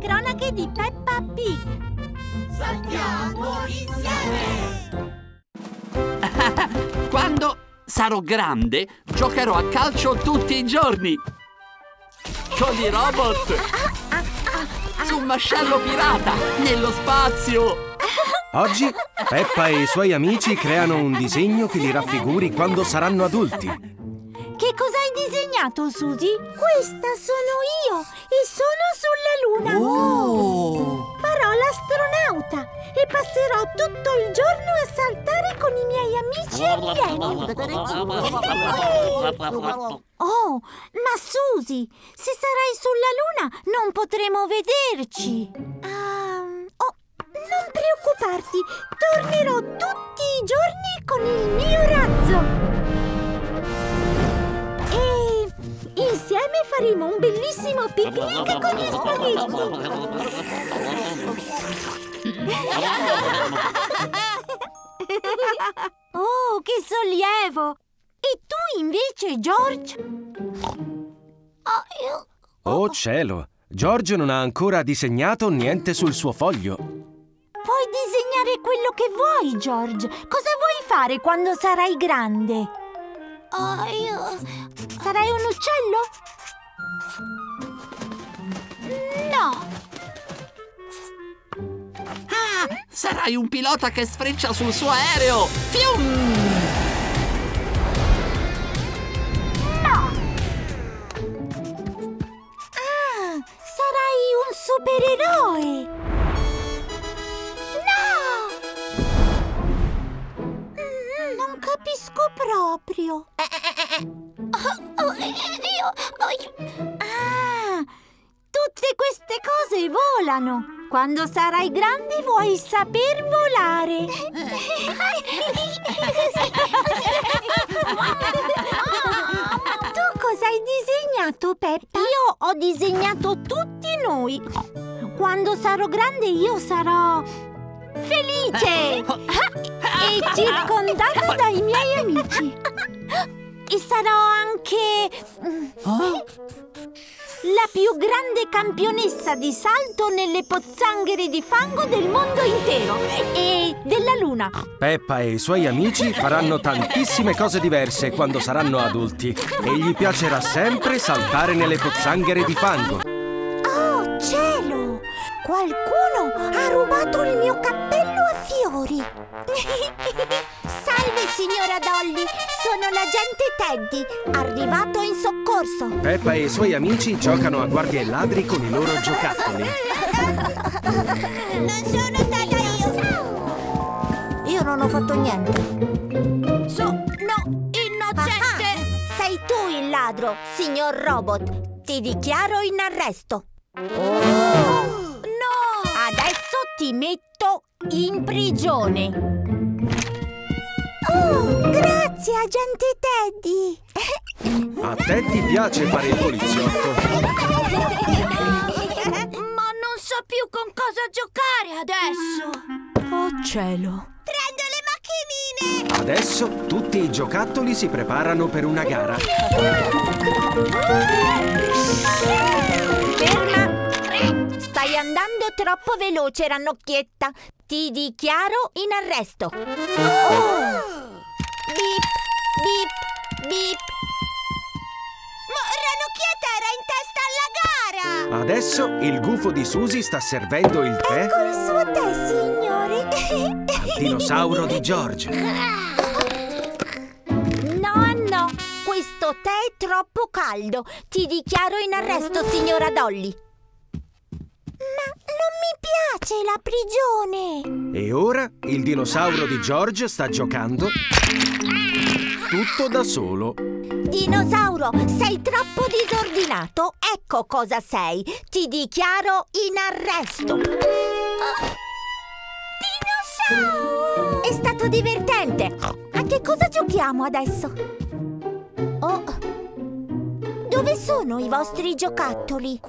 cronache di Peppa Pig. Saltiamo insieme! Quando sarò grande, giocherò a calcio tutti i giorni. Con i robot. Su un mascello pirata, nello spazio. Oggi Peppa e i suoi amici creano un disegno che li raffiguri quando saranno adulti. Che cosa hai disegnato, Suzy? Questa sono io e sono sulla luna. Oh. Farò l'astronauta e passerò tutto il giorno a saltare con i miei amici alieni. Oh, ma Suzy, se sarai sulla luna non potremo vederci. Non preoccuparti, tornerò tutti i giorni con il mio razzo. E insieme faremo un bellissimo picnic con gli spaghetti. Oh, che sollievo! E tu invece, George? Oh cielo, George non ha ancora disegnato niente sul suo foglio. Puoi disegnare quello che vuoi, George. Cosa vuoi fare quando sarai grande? Sarai un uccello? No. Ah, sarai un pilota che sfreccia sul suo aereo. Fium! No. Ah, sarai un supereroe. Capisco proprio. Ah, tutte queste cose volano. Quando sarai grande vuoi saper volare. Tu cosa hai disegnato, Peppa? Io ho disegnato tutti noi. Quando sarò grande io sarò felice e circondato dai miei amici. E sarò anche la più grande campionessa di salto nelle pozzanghere di fango del mondo intero e della luna. Peppa e i suoi amici faranno tantissime cose diverse quando saranno adulti e gli piacerà sempre saltare nelle pozzanghere di fango. Oh cielo! Qualcuno ha rubato il mio cappello a fiori! Salve signora Dolly, sono l'agente Teddy, arrivato in soccorso! Peppa e i suoi amici giocano a guardie e ladri con i loro giocattoli. Non sono stata io! Io non ho fatto niente! Innocente! Sei tu il ladro, signor Robot! Ti dichiaro in arresto! Oh. Adesso ti metto in prigione. Oh, grazie, agente Teddy. A te ti piace fare il poliziotto. Ma non so più con cosa giocare adesso. Oh cielo. Prendo le macchinine. Adesso tutti i giocattoli si preparano per una gara. Ferma. Stai andando troppo veloce, Rannocchietta. Ti dichiaro in arresto. Bip, bip, bip. Ma Rannocchietta era in testa alla gara! Adesso il gufo di Suzy sta servendo il tè. Ecco il suo tè, signori. Al dinosauro di George. No, questo tè è troppo caldo. Ti dichiaro in arresto, signora Dolly. Ma non mi piace la prigione! E ora il dinosauro di George sta giocando tutto da solo. Dinosauro, sei troppo disordinato. Ecco cosa sei. Ti dichiaro in arresto. Dinosauro! È stato divertente. A che cosa giochiamo adesso? Dove sono i vostri giocattoli?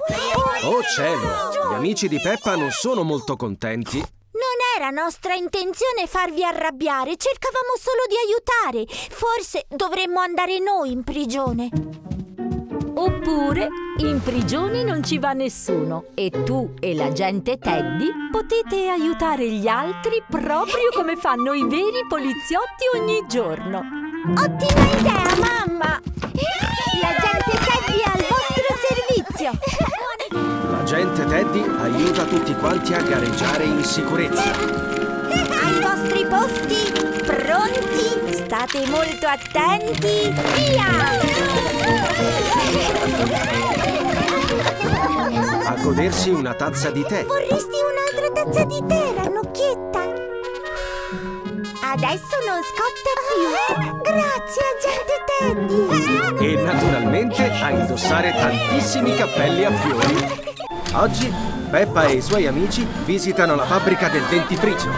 Oh cielo! Gli amici di Peppa non sono molto contenti. Non era nostra intenzione farvi arrabbiare, cercavamo solo di aiutare. Forse dovremmo andare noi in prigione. Oppure in prigione non ci va nessuno e tu e l'agente Teddy potete aiutare gli altri proprio come fanno i veri poliziotti ogni giorno. Ottima idea, mamma! L'agente Teddy è al vostro servizio! L'agente Teddy aiuta tutti quanti a gareggiare in sicurezza. Ai vostri posti, pronti? State molto attenti! Via! A godersi una tazza di tè. Vorresti un'altra tazza di tè, Ranocchietta? Adesso non scotta più. Grazie, agente Teddy. E naturalmente a indossare tantissimi cappelli a fiori. Oggi Peppa e i suoi amici visitano la fabbrica del dentifricio.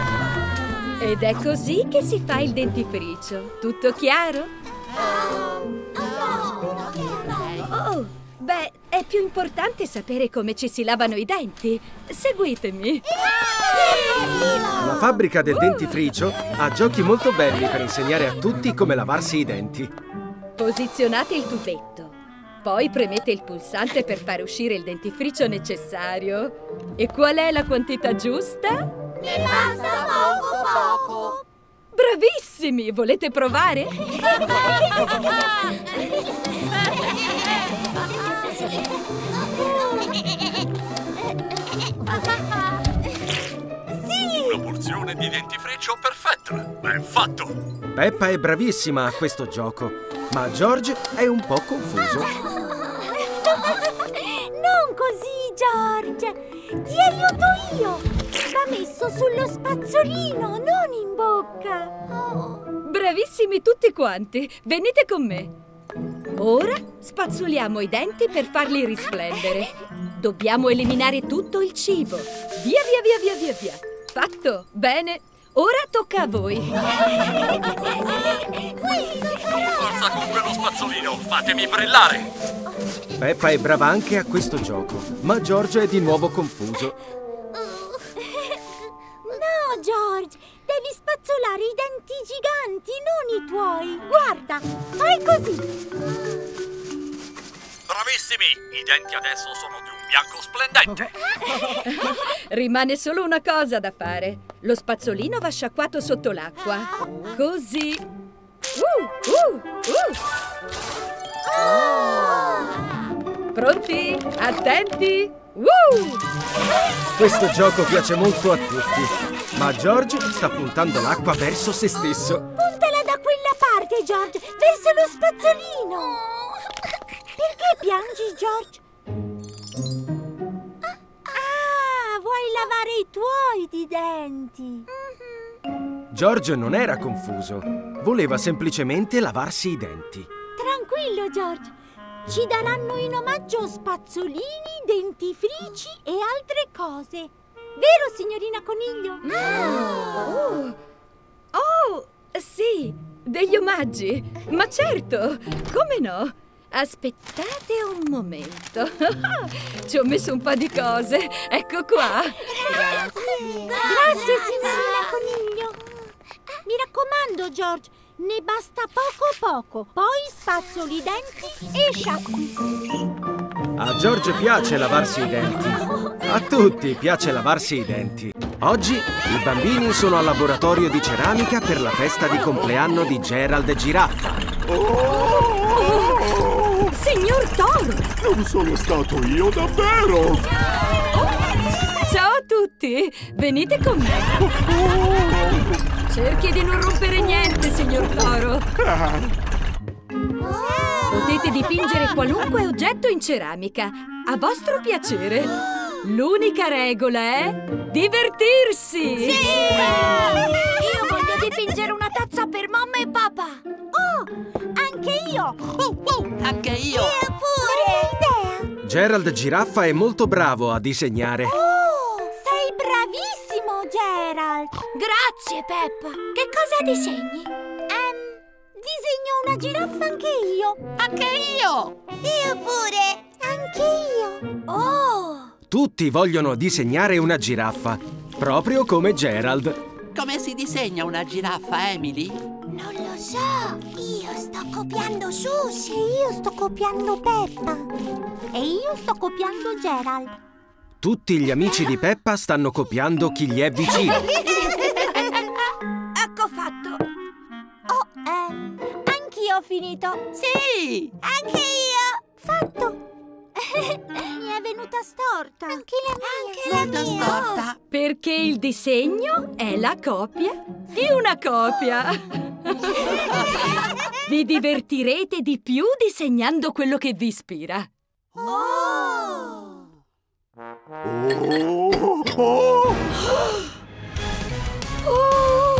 Ed è così che si fa il dentifricio. Tutto chiaro? Oh, beh, è più importante sapere come ci si lavano i denti. Seguitemi. La fabbrica del dentifricio ha giochi molto belli per insegnare a tutti come lavarsi i denti. Posizionate il tubetto. Poi premete il pulsante per far uscire il dentifricio necessario. E qual è la quantità giusta? Ne basta poco poco! Bravissimi! Volete provare? Sì! Una porzione di dentifricio perfetta! Ben fatto! Peppa è bravissima a questo gioco, ma George è un po' confuso. Non così, George! Ti aiuto io! Va messo sullo spazzolino, non in bocca. Oh. Bravissimi tutti quanti, venite con me. Ora spazzoliamo i denti per farli risplendere. Dobbiamo eliminare tutto il cibo. Via, via, via, via, via, via. Fatto, bene. Ora tocca a voi. Forza con quello spazzolino, fatemi brillare. Peppa è brava anche a questo gioco, ma George è di nuovo confuso. George, devi spazzolare i denti giganti, non i tuoi. Guarda, fai così. Bravissimi! I denti adesso sono di un bianco splendente. Rimane solo una cosa da fare. Lo spazzolino va sciacquato sotto l'acqua. Così. Oh. Pronti? Attenti? Questo gioco piace molto a tutti. Ma George sta puntando l'acqua verso se stesso. Puntala da quella parte, George, verso lo spazzolino. Perché piangi, George? Ah, vuoi lavare i tuoi di denti. George non era confuso. Voleva semplicemente lavarsi i denti. Tranquillo, George. Ci daranno in omaggio spazzolini, dentifrici e altre cose. Vero, signorina Coniglio? Oh, sì, degli omaggi, ma certo, come no? Aspettate un momento, ci ho messo un po' di cose, ecco qua. Grazie, signorina Coniglio. Mi raccomando, George, ne basta poco poco, poi spazzoli i denti e sciacqui. A George piace lavarsi i denti. A tutti piace lavarsi i denti. Oggi i bambini sono al laboratorio di ceramica per la festa di compleanno di Gerald Giraffa. Oh, signor Toro! Non sono stato io davvero! Ciao a tutti! Venite con me! Cerchi di non rompere niente, signor Toro! Potete dipingere qualunque oggetto in ceramica, a vostro piacere. L'unica regola è divertirsi! Sì! Io voglio dipingere una tazza per mamma e papà! Oh! Anche io! Anche io! Io pure! Idea! Gerald Giraffa è molto bravo a disegnare. Oh! Sei bravissimo, Gerald! Grazie, Peppa! Che cosa disegni? Disegno una giraffa anche io! Anche io! Io pure! Anche io! Oh! Tutti vogliono disegnare una giraffa, proprio come Gerald. Come si disegna una giraffa, Emily? Non lo so! Io sto Sto copiando Susie. E io sto copiando Peppa. E io sto copiando Gerald. Tutti gli amici di Peppa stanno copiando chi gli è vicino. Ecco fatto. Oh, anch'io ho finito. Sì, anch'io. Fatto. Mi è venuta storta. Anche la mia. Anche la mia. Storta. Perché il disegno è la copia di una copia. Vi divertirete di più disegnando quello che vi ispira. Oh! Oh! Oh! Oh!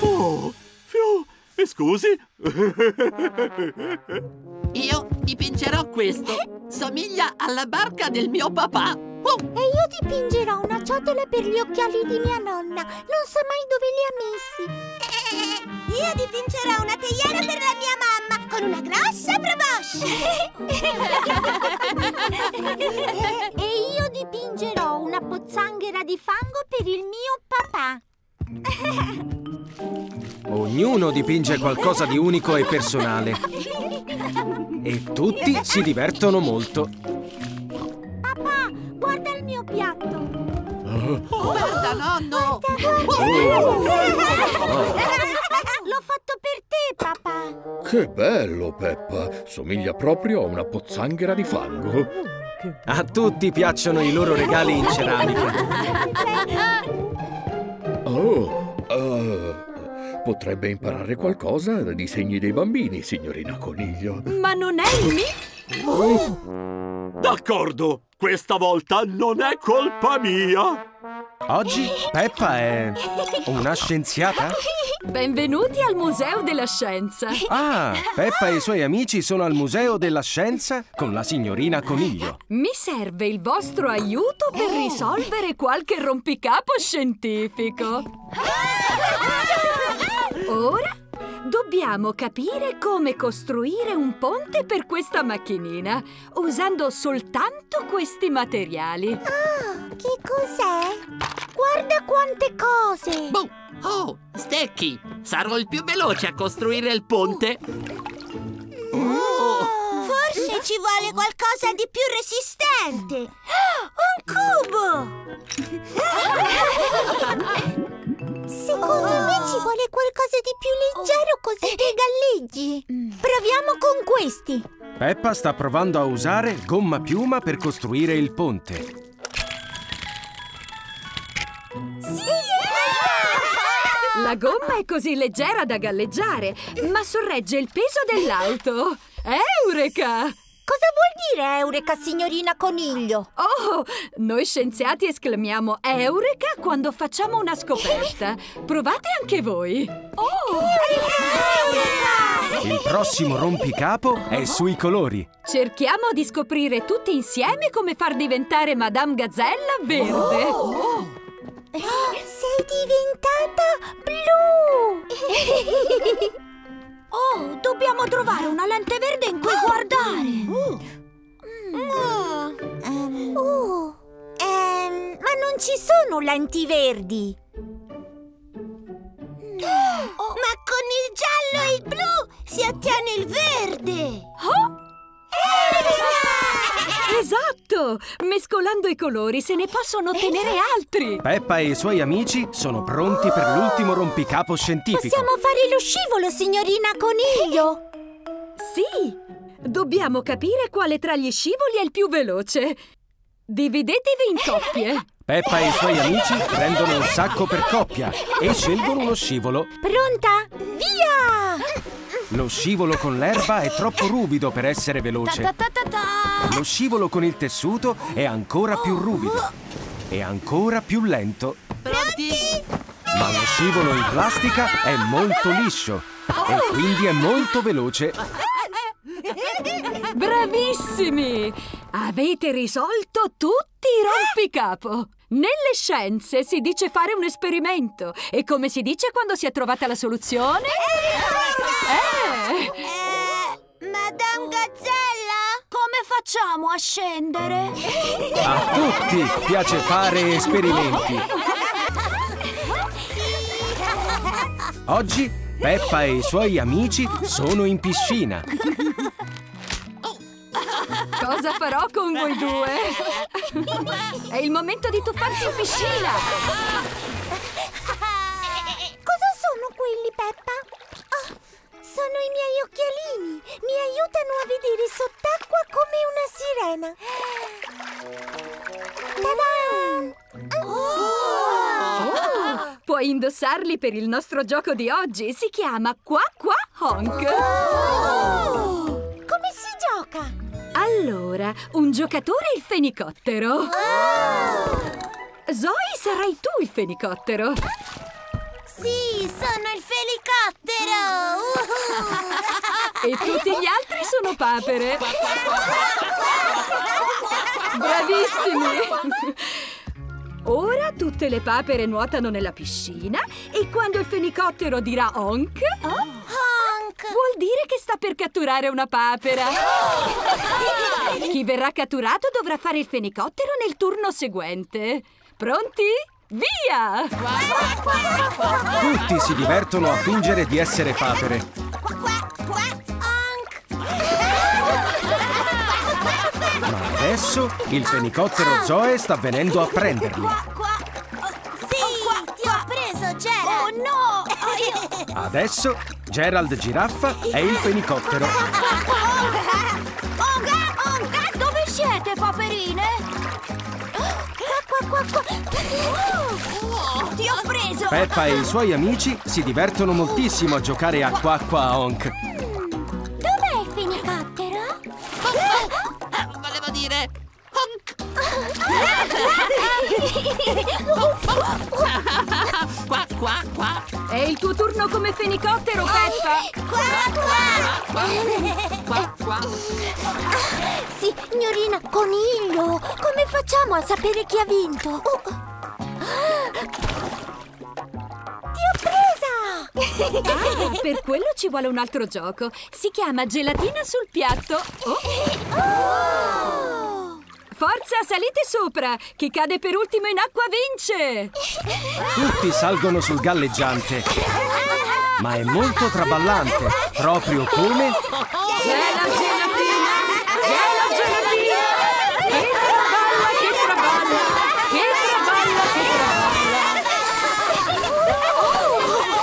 Oh! Fiu! Mi scusi? Io dipingerò questo. Somiglia alla barca del mio papà. Oh. E io dipingerò una ciotola per gli occhiali di mia nonna. Non so mai dove li ha messi. Io dipingerò una teiera per la mia mamma con una grossa proboscide. E io dipingerò una pozzanghera di fango per il mio papà. Ognuno dipinge qualcosa di unico e personale. E tutti si divertono molto. Papà, guarda il mio piatto. Oh, guarda, nonno! Guarda. Oh. L'ho fatto per te, papà. Che bello, Peppa. Somiglia proprio a una pozzanghera di fango. A tutti piacciono i loro regali in ceramica. Oh! Potrebbe imparare qualcosa dai disegni dei bambini, signorina Coniglio. Ma non è il mio... Oh. D'accordo! Questa volta non è colpa mia! Oggi Peppa è... una scienziata? Benvenuti al Museo della Scienza! Ah! Peppa e i suoi amici sono al Museo della Scienza con la signorina Coniglio. Mi serve il vostro aiuto per risolvere qualche rompicapo scientifico. Ora dobbiamo capire come costruire un ponte per questa macchinina usando soltanto questi materiali. Ah, che cos'è? Guarda quante cose! Boh. Oh, stecchi! Sarò il più veloce a costruire il ponte. Forse ci vuole qualcosa di più resistente. Un cubo! Secondo me ci vuole qualcosa di più leggero così che galleggi. Proviamo con questi. Peppa sta provando a usare gomma piuma per costruire il ponte. Sì! La gomma è così leggera da galleggiare, ma sorregge il peso dell'auto. Eureka! Cosa vuol dire eureka, signorina Coniglio? Oh, noi scienziati esclamiamo eureka quando facciamo una scoperta. Provate anche voi. Oh! Eureka! Eureka! Il prossimo rompicapo è sui colori. Cerchiamo di scoprire tutti insieme come far diventare Madame Gazzella verde. Oh! Sei diventata blu! Oh, dobbiamo trovare una lente verde in cui guardare. Ma non ci sono lenti verdi. Ma con il giallo e il blu si ottiene il verde. Oh! Esatto! Mescolando i colori se ne possono ottenere altri! Peppa e i suoi amici sono pronti per l'ultimo rompicapo scientifico. Possiamo fare lo scivolo, signorina Coniglio! Sì! Dobbiamo capire quale tra gli scivoli è il più veloce. Dividetevi in coppie. Peppa e i suoi amici prendono un sacco per coppia e scelgono uno scivolo. Pronta? Via! Lo scivolo con l'erba è troppo ruvido per essere veloce. Lo scivolo con il tessuto è ancora più ruvido e ancora più lento. Ma lo scivolo in plastica è molto liscio e quindi è molto veloce. Bravissimi! Avete risolto tutti i rompicapo. Nelle scienze si dice fare un esperimento. E come si dice quando si è trovata la soluzione? Madame Gazzella? Come facciamo a scendere? A tutti piace fare esperimenti. Oggi Peppa e i suoi amici sono in piscina. Cosa farò con voi due? È il momento di tuffarsi in piscina! Cosa sono quelli, Peppa? Oh, sono i miei occhialini! Mi aiutano a vedere sott'acqua come una sirena! Ta-da! Oh! Puoi indossarli per il nostro gioco di oggi! Si chiama Qua Qua Honk! Oh! Come si gioca? Allora, un giocatore è il fenicottero. Zoe, sarai tu il fenicottero. Sì, sono il fenicottero. E tutti gli altri sono papere. Bravissimi. Ora tutte le papere nuotano nella piscina e quando il fenicottero dirà honk... vuol dire che sta per catturare una papera. Chi verrà catturato dovrà fare il fenicottero nel turno seguente. Pronti? Via! Tutti si divertono a fingere di essere papere. Ma adesso il fenicottero Zoe sta venendo a prenderli. Sì, ti ho preso, Gerald. Oh no! Adesso Gerald Giraffa è il fenicottero. Oh, dove siete, paperine? Oh, ti ho preso! Peppa e i suoi amici si divertono moltissimo a giocare a Qua Qua Honk. Dov'è il fenicottero? Volevo dire honk. Qua qua qua. È il tuo turno come fenicottero, Peppa! Qua, qua! Qua, qua! Signorina Coniglio, come facciamo a sapere chi ha vinto? Ti ho presa! Ah, per quello ci vuole un altro gioco. Si chiama gelatina sul piatto. Forza, salite sopra! Chi cade per ultimo in acqua vince! Tutti salgono sul galleggiante. Ma è molto traballante, proprio come... Gela gelatina! Gela gelatina! Che traballa, che traballa! Che traballa,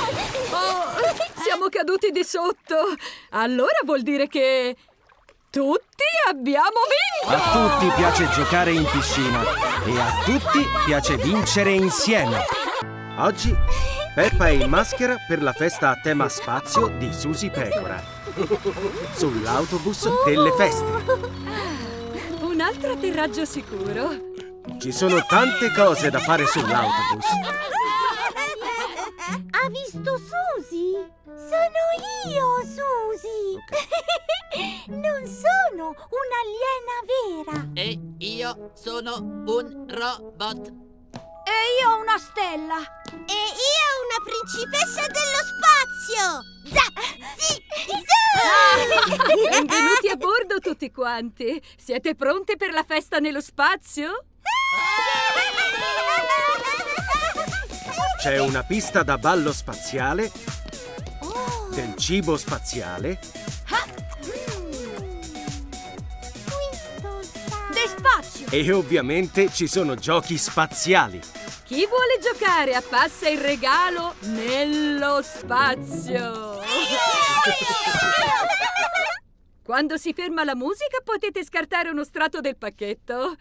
che traballa! Oh, siamo caduti di sotto! Allora vuol dire che... tutti abbiamo vinto! A tutti piace giocare in piscina e a tutti piace vincere insieme. Oggi Peppa è in maschera per la festa a tema spazio di Susie Pecora. Sull'autobus delle feste. Un altro atterraggio sicuro. Ci sono tante cose da fare sull'autobus. Ha visto Susie? Sono io, Susie! Okay. Non sono un'aliena vera! E io sono un robot! E io una stella! E io una principessa dello spazio! Zap! Benvenuti a bordo tutti quanti! Siete pronti per la festa nello spazio? C'è una pista da ballo spaziale, del cibo spaziale, spazio. E ovviamente ci sono giochi spaziali. Chi vuole giocare a passa il regalo nello spazio? Quando si ferma la musica potete scartare uno strato del pacchetto.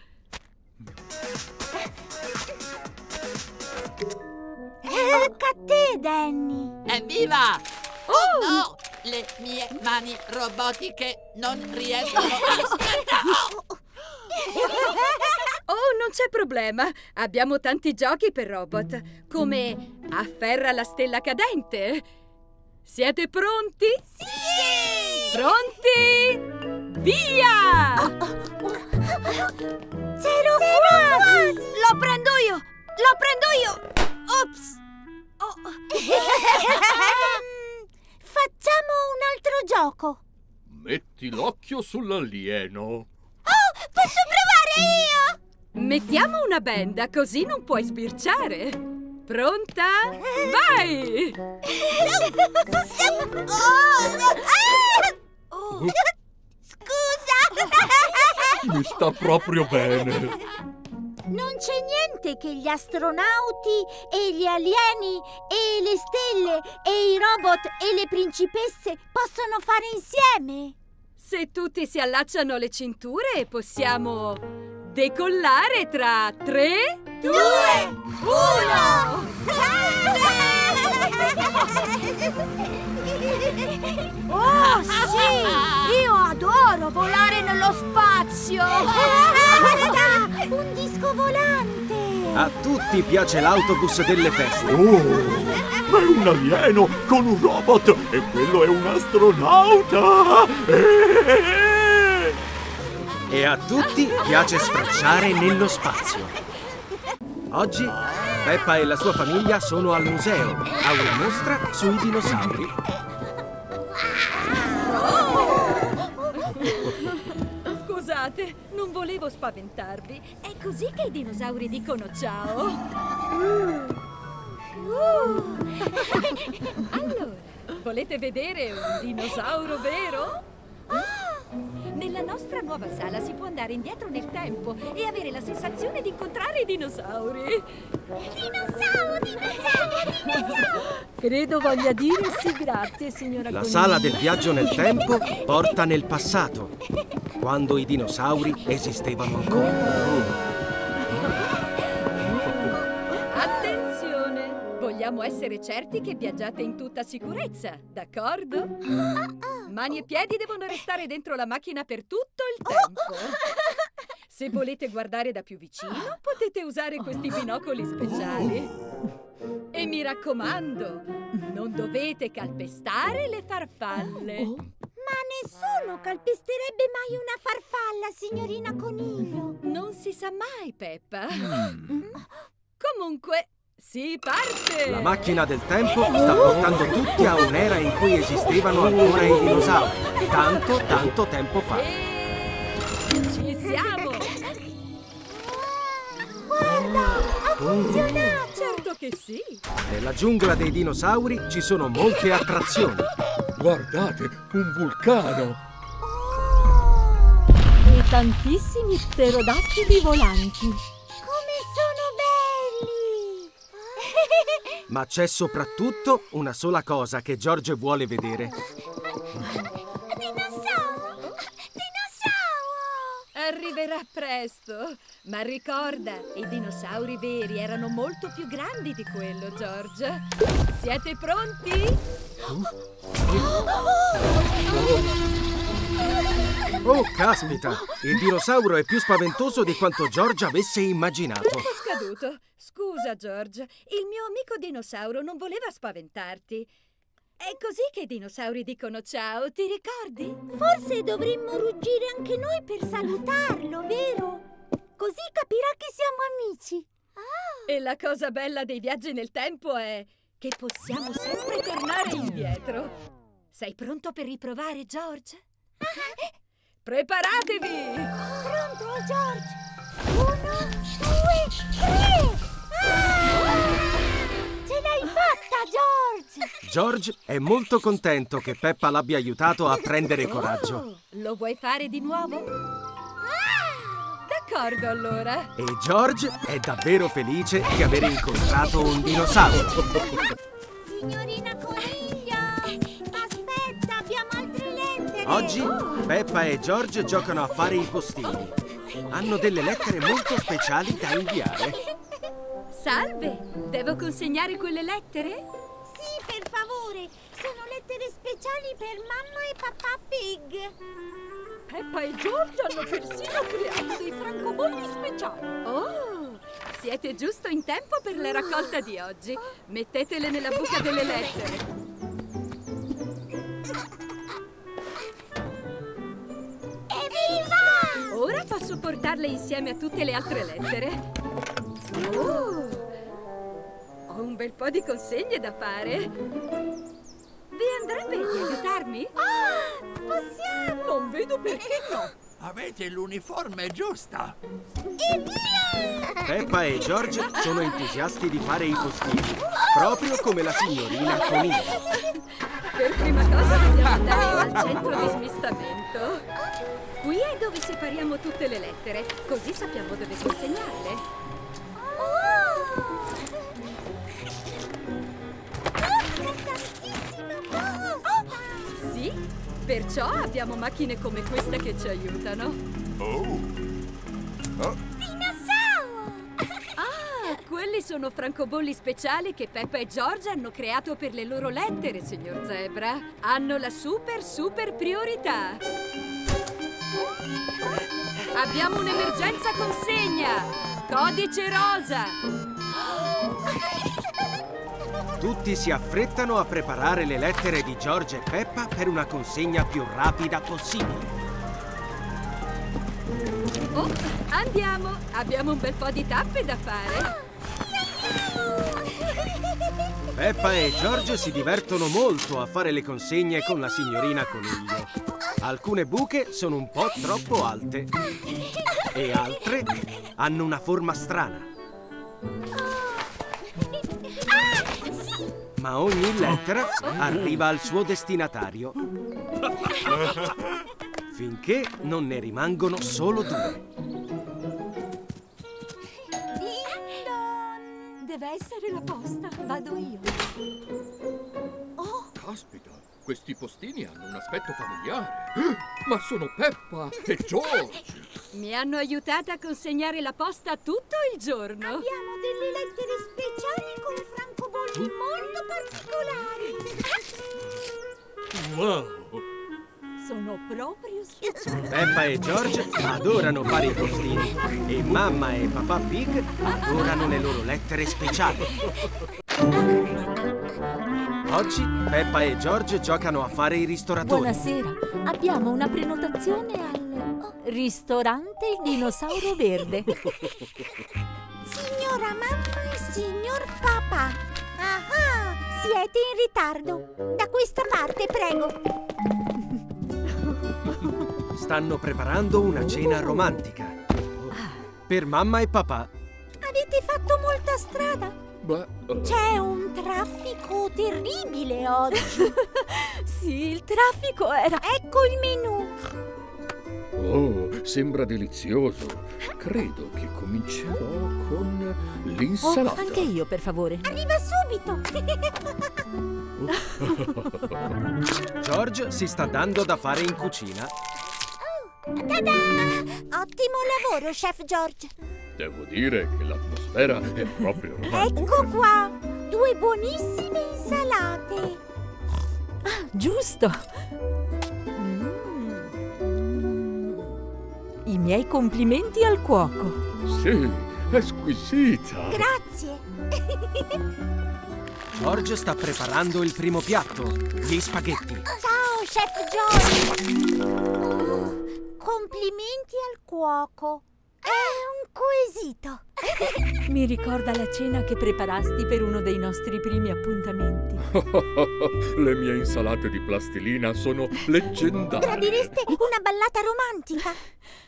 Tocca a te, Danny! Evviva! Oh no! Le mie mani robotiche non riescono a scattare! Oh, non c'è problema! Abbiamo tanti giochi per robot, come Afferra la stella cadente! Siete pronti? Sì! Pronti? Via! C'ero quasi! Lo prendo io! Lo prendo io! Ops! Oh. Facciamo un altro gioco. Metti l'occhio sull'alieno. Oh, posso provare io? Mettiamo una benda così non puoi sbirciare. Pronta? Vai! Oh, scusa! Mi sta proprio bene! Non c'è niente che gli astronauti e gli alieni e le stelle e i robot e le principesse possono fare insieme. Se tutti si allacciano le cinture possiamo decollare tra 3, 2, 1! Oh sì! Io adoro volare nello spazio! Guarda! Un disco volante! A tutti piace l'autobus delle feste! Oh! È un alieno con un robot! E quello è un astronauta! E a tutti piace sfracciare nello spazio! Oggi Peppa e la sua famiglia sono al museo a una mostra sui dinosauri. Scusate, non volevo spaventarvi. È così che i dinosauri dicono ciao. Allora, volete vedere un dinosauro vero? Nella nostra nuova sala si può andare indietro nel tempo e avere la sensazione di incontrare i dinosauri. Dinosauro, dinosauro, dinosauro! Credo voglia dire sì, grazie, signora Coniglio. La sala del viaggio nel tempo porta nel passato, quando i dinosauri esistevano ancora. Dobbiamo essere certi che viaggiate in tutta sicurezza, d'accordo? Mani e piedi devono restare dentro la macchina per tutto il tempo. Se volete guardare da più vicino, potete usare questi binocoli speciali. E mi raccomando, non dovete calpestare le farfalle. Ma nessuno calpesterebbe mai una farfalla, signorina Coniglio. Non si sa mai, Peppa. Comunque... si parte! La macchina del tempo sta portando tutti a un'era in cui esistevano ancora i dinosauri, tanto tempo fa. Ci siamo! Guarda, ha funzionato! Certo che sì! Nella giungla dei dinosauri ci sono molte attrazioni. Guardate, un vulcano! E tantissimi pterodattili volanti. Ma c'è soprattutto una sola cosa che George vuole vedere. Dinosauro! Dinosauro! Arriverà presto. Ma ricorda, i dinosauri veri erano molto più grandi di quello, George. Siete pronti? Oh, caspita! Il dinosauro è più spaventoso di quanto George avesse immaginato. È scaduto. Scusa, George. Il mio amico dinosauro non voleva spaventarti. È così che i dinosauri dicono ciao, ti ricordi? Forse dovremmo ruggire anche noi per salutarlo, vero? Così capirà che siamo amici. Ah. E la cosa bella dei viaggi nel tempo è che possiamo sempre tornare indietro. Sei pronto per riprovare, George? Preparatevi! Pronto, George! 1, 2, 3! Ce l'hai fatta, George! George è molto contento che Peppa l'abbia aiutato a prendere coraggio. Lo vuoi fare di nuovo? D'accordo, allora. E George è davvero felice di aver incontrato un dinosauro. Signorina Coniglio! Oggi Peppa e George giocano a fare i postini. Hanno delle lettere molto speciali da inviare. Salve, devo consegnare quelle lettere? Sì, per favore. Sono lettere speciali per mamma e papà Pig. Peppa e George hanno persino creato dei francobolli speciali. Oh, siete giusto in tempo per la raccolta di oggi. Mettetele nella buca delle lettere. Ora posso portarle insieme a tutte le altre lettere. Ho un bel po' di consegne da fare. Vi andrebbe di aiutarmi? Possiamo! Non vedo perché no! Avete l'uniforme giusta! Evviva! Peppa e George sono entusiasti di fare i postini, proprio come la signorina Coniglio. Per prima cosa dobbiamo andare al centro di smistamento. Qui è dove separiamo tutte le lettere, così sappiamo dove consegnarle. Oh! Sì? Perciò abbiamo macchine come questa che ci aiutano. Oh! Oh. Dinosauro! Ah, quelli sono francobolli speciali che Peppa e George hanno creato per le loro lettere, signor Zebra. Hanno la super priorità. Abbiamo un'emergenza consegna! Codice rosa! Tutti si affrettano a preparare le lettere di George e Peppa per una consegna più rapida possibile. Oh, andiamo! Abbiamo un bel po' di tappe da fare. Peppa e George si divertono molto a fare le consegne con la signorina Coniglio. Alcune buche sono un po' troppo alte e altre hanno una forma strana. Ma ogni lettera arriva al suo destinatario, finché non ne rimangono solo due. Deve essere la posta, vado io. Oh! Caspita, questi postini hanno un aspetto familiare. Ma sono Peppa e George! Mi hanno aiutata a consegnare la posta tutto il giorno. Abbiamo delle lettere speciali con francobolli molto particolari. Wow! Sono proprio speciali. Peppa e George adorano fare i postini e mamma e papà Pig adorano le loro lettere speciali. Oggi Peppa e George giocano a fare i ristoratori. Buonasera, abbiamo una prenotazione al ristorante Il Dinosauro Verde. Signora mamma e signor papà, siete in ritardo. Da questa parte, prego. Stanno preparando una cena romantica per mamma e papà. Avete fatto molta strada. C'è un traffico terribile oggi. Sì, il traffico era... Ecco il menù. Oh, sembra delizioso. Credo che comincerò con l'insalata. Oh, anche io, per favore. Arriva subito. George si sta dando da fare in cucina. Ta-da! Ottimo lavoro, chef George. Devo dire che l'atmosfera è proprio romantica. Ecco qua, due buonissime insalate. Ah, giusto. I miei complimenti al cuoco. Sì, è squisita. Grazie. George sta preparando il primo piatto, gli spaghetti. Ciao, chef George. Complimenti al cuoco. È un quesito. Mi ricorda la cena che preparasti per uno dei nostri primi appuntamenti. Le mie insalate di plastilina sono leggendarie. Gradireste una ballata romantica?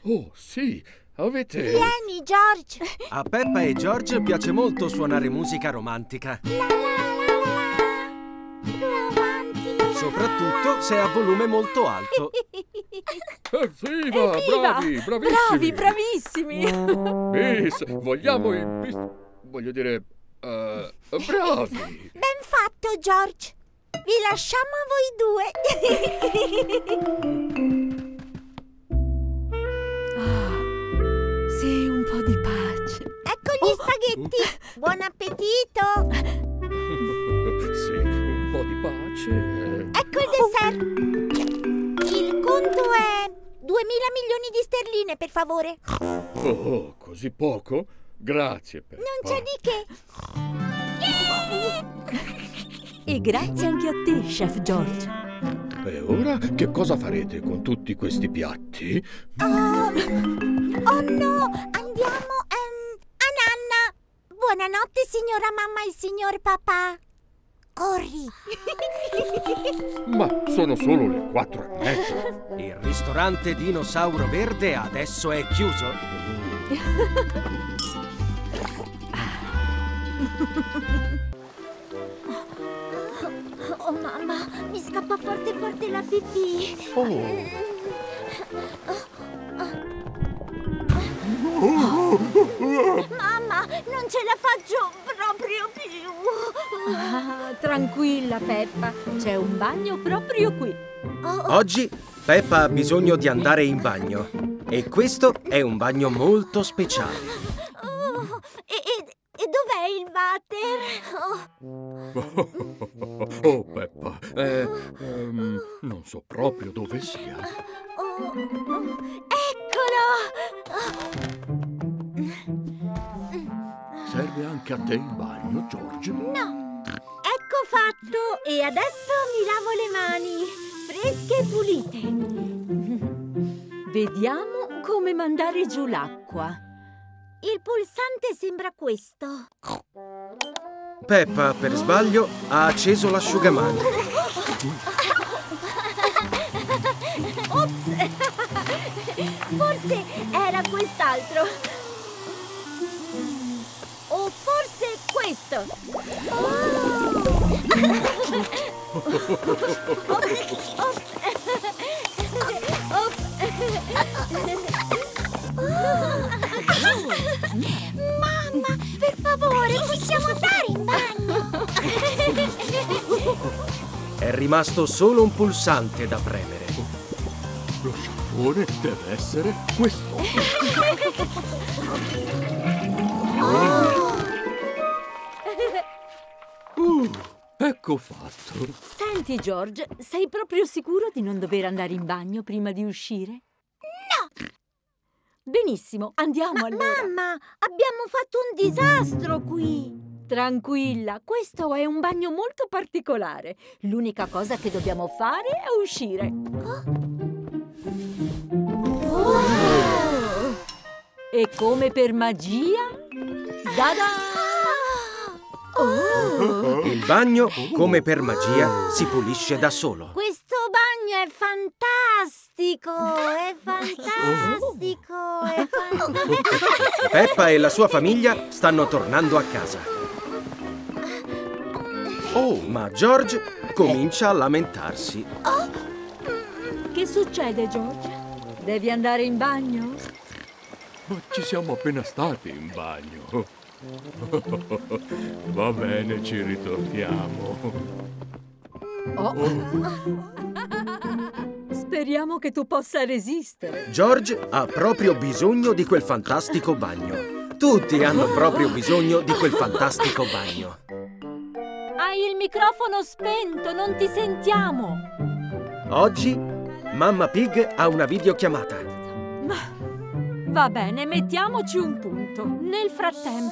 Oh, sì, avete... Vieni, George. A Peppa e George piace molto suonare musica romantica. La la la la, romantica. Soprattutto se a volume molto alto. Evviva! Bravi, bravissimi! Bravi, bravissimi! Bis, vogliamo il bis... Voglio dire... bravi! Ben fatto, George! Vi lasciamo a voi due! Sì, un po' di pace! Ecco gli spaghetti! Buon appetito! Sì, un po' di pace! Ecco il dessert! Il conto è 2.000 milioni di sterline, per favore. Oh, così poco? Grazie, Peppa. Non c'è di che. Yeah! E grazie anche a te, chef George. E ora che cosa farete con tutti questi piatti? Oh no, andiamo a nanna. Buonanotte, signora mamma e signor papà. Corri! Ma sono solo le 4:30. Il ristorante Dinosauro Verde adesso è chiuso? Oh mamma, mi scappa forte forte la pipì. Mamma, non ce la faccio proprio più. Ah, tranquilla Peppa, c'è un bagno proprio qui. Oggi Peppa ha bisogno di andare in bagno e questo è un bagno molto speciale. E dov'è il water? Oh Peppa, non so proprio dove sia. Eccolo! Serve anche a te il bagno, George? No, ecco fatto. E adesso mi lavo le mani, fresche e pulite. Vediamo come mandare giù l'acqua. Il pulsante sembra questo. Peppa, per sbaglio, ha acceso l'asciugamano. Ops! Forse era quest'altro. O forse questo. Mamma, per favore, possiamo andare in bagno. È rimasto solo un pulsante da premere. Lo sciacquone deve essere questo. Ecco fatto. Senti, George, sei proprio sicuro di non dover andare in bagno prima di uscire? No! Benissimo, andiamo allora. Mamma, abbiamo fatto un disastro qui. Tranquilla, questo è un bagno molto particolare. L'unica cosa che dobbiamo fare è uscire. Wow! E come per magia, il bagno, come per magia, si pulisce da solo. Questo bagno è fantastico, è fantastico, è fantastico. Peppa e la sua famiglia stanno tornando a casa. Oh, ma George comincia a lamentarsi. Che succede, George? Devi andare in bagno? Ma ci siamo appena stati in bagno. Va bene, ci ritorniamo. Speriamo che tu possa resistere. George ha proprio bisogno di quel fantastico bagno. Tutti hanno proprio bisogno di quel fantastico bagno. Hai il microfono spento, non ti sentiamo. Oggi Mamma Pig ha una videochiamata. Va bene, mettiamoci un punto. Nel frattempo...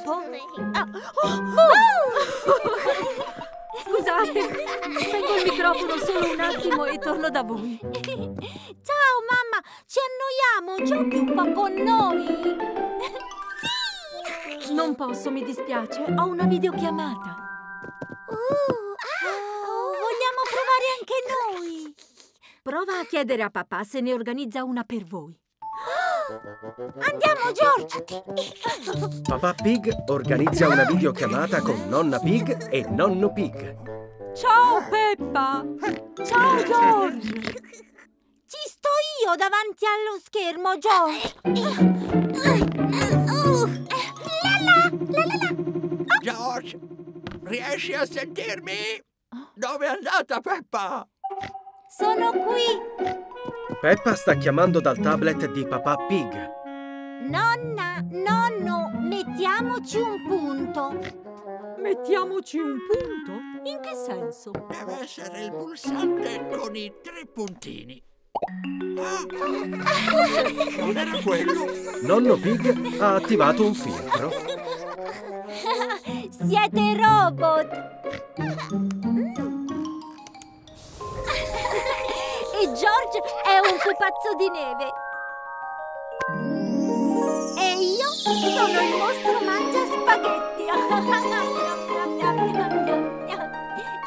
Scusate, spengo il microfono solo un attimo e torno da voi. Ciao mamma, ci annoiamo, giochi un po' con noi. Sì! Non posso, mi dispiace, ho una videochiamata. Vogliamo provare anche noi? Prova a chiedere a papà se ne organizza una per voi. Andiamo, George! Papà Pig organizza una videochiamata con Nonna Pig e Nonno Pig. Ciao, Peppa! Ciao, George! Ci sto io davanti allo schermo, George! George, riesci a sentirmi? Dove è andata Peppa? Sono qui! Peppa sta chiamando dal tablet di Papà Pig. Nonna, nonno, mettiamoci un punto. Mettiamoci un punto? In che senso? Deve essere il pulsante con i 3 puntini. Non era quello! Nonno Pig ha attivato un filtro. Siete robot! George è un pupazzo di neve. E io sono il mostro mangia spaghetti.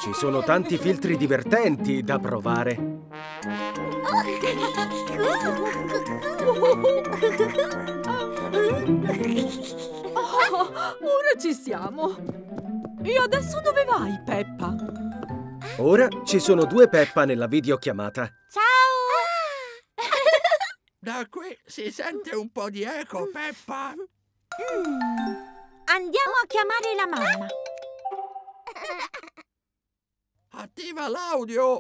Ci sono tanti filtri divertenti da provare. Oh, ora ci siamo. E adesso dove vai, Peppa? Ora ci sono due Peppa nella videochiamata. Ciao! Ah. Da qui si sente un po' di eco, Peppa. Andiamo a chiamare la mamma. Attiva l'audio!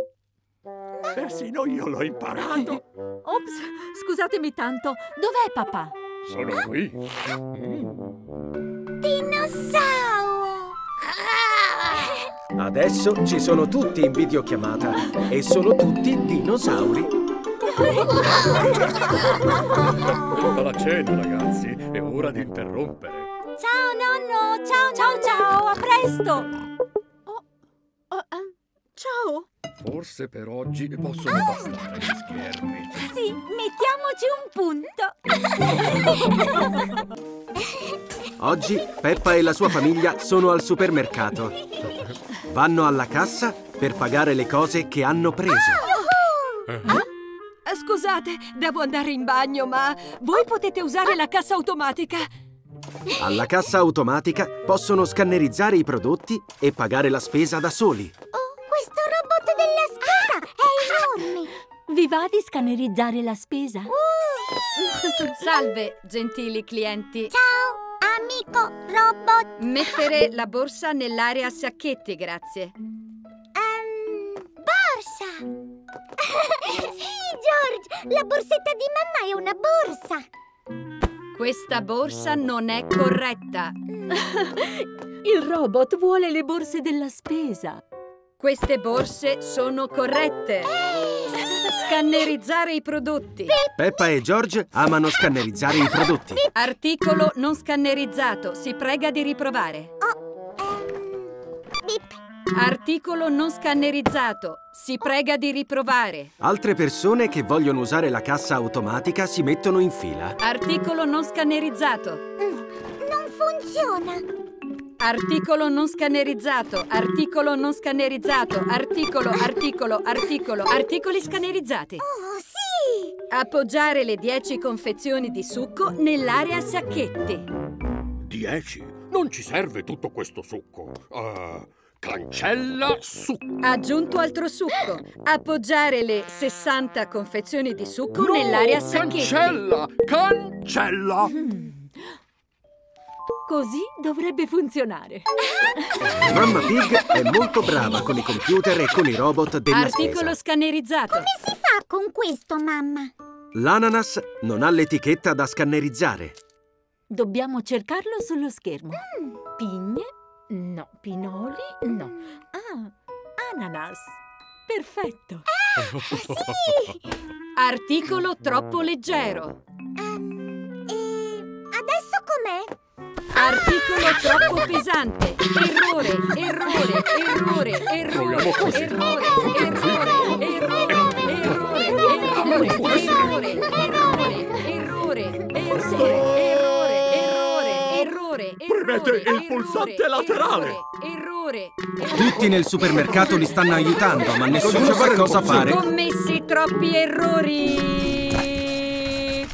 Persino io l'ho imparato! Ops, scusatemi tanto, dov'è papà? Sono qui! Dinosauro! Adesso ci sono tutti in videochiamata e sono tutti dinosauri! È tutta la cena, ragazzi! È ora di interrompere! Ciao nonno! Ciao, ciao, ciao! A presto! Ciao! Forse per oggi possono bastare gli schermi. Sì, mettiamoci un punto. Oggi Peppa e la sua famiglia sono al supermercato. Vanno alla cassa per pagare le cose che hanno preso. Scusate, devo andare in bagno, ma voi potete usare la cassa automatica? Alla cassa automatica possono scannerizzare i prodotti e pagare la spesa da soli. Questo robot della spesa è enorme! Vi va di scannerizzare la spesa? Sì! Salve, gentili clienti! Ciao, amico robot! Mettere la borsa nell'area sacchetti, grazie. Borsa! Sì, George! La borsetta di mamma è una borsa! Questa borsa non è corretta! Il robot vuole le borse della spesa! Queste borse sono corrette! Scannerizzare i prodotti! Peppa e George amano scannerizzare i prodotti! Articolo non scannerizzato, si prega di riprovare! Articolo non scannerizzato, si prega di riprovare! Altre persone che vogliono usare la cassa automatica si mettono in fila! Articolo non scannerizzato! Non funziona! Articolo non scannerizzato, articolo non scannerizzato, articolo, articolo, articolo, articoli scannerizzati. Oh, sì! Appoggiare le 10 confezioni di succo nell'area sacchetti. 10? Non ci serve tutto questo succo. Cancella succo. Aggiunto altro succo. Appoggiare le 60 confezioni di succo nell'area sacchetti. Cancella! Cancella! Così dovrebbe funzionare. Mamma Pig è molto brava con i computer e con i robot della spesa. Scannerizzato. Come si fa con questo, mamma? L'ananas non ha l'etichetta da scannerizzare. Dobbiamo cercarlo sullo schermo. Pigne? No. Pinoli? No. Ananas. Perfetto. Sì! Articolo troppo leggero. Adesso com'è? Articolo troppo pesante. Errore, errore, errore, errore, errore, errore, errore, errore, errore, errore. Premete il pulsante laterale! Errore! Tutti nel supermercato li stanno aiutando, ma nessuno sa cosa fare. Ho commessi troppi errori!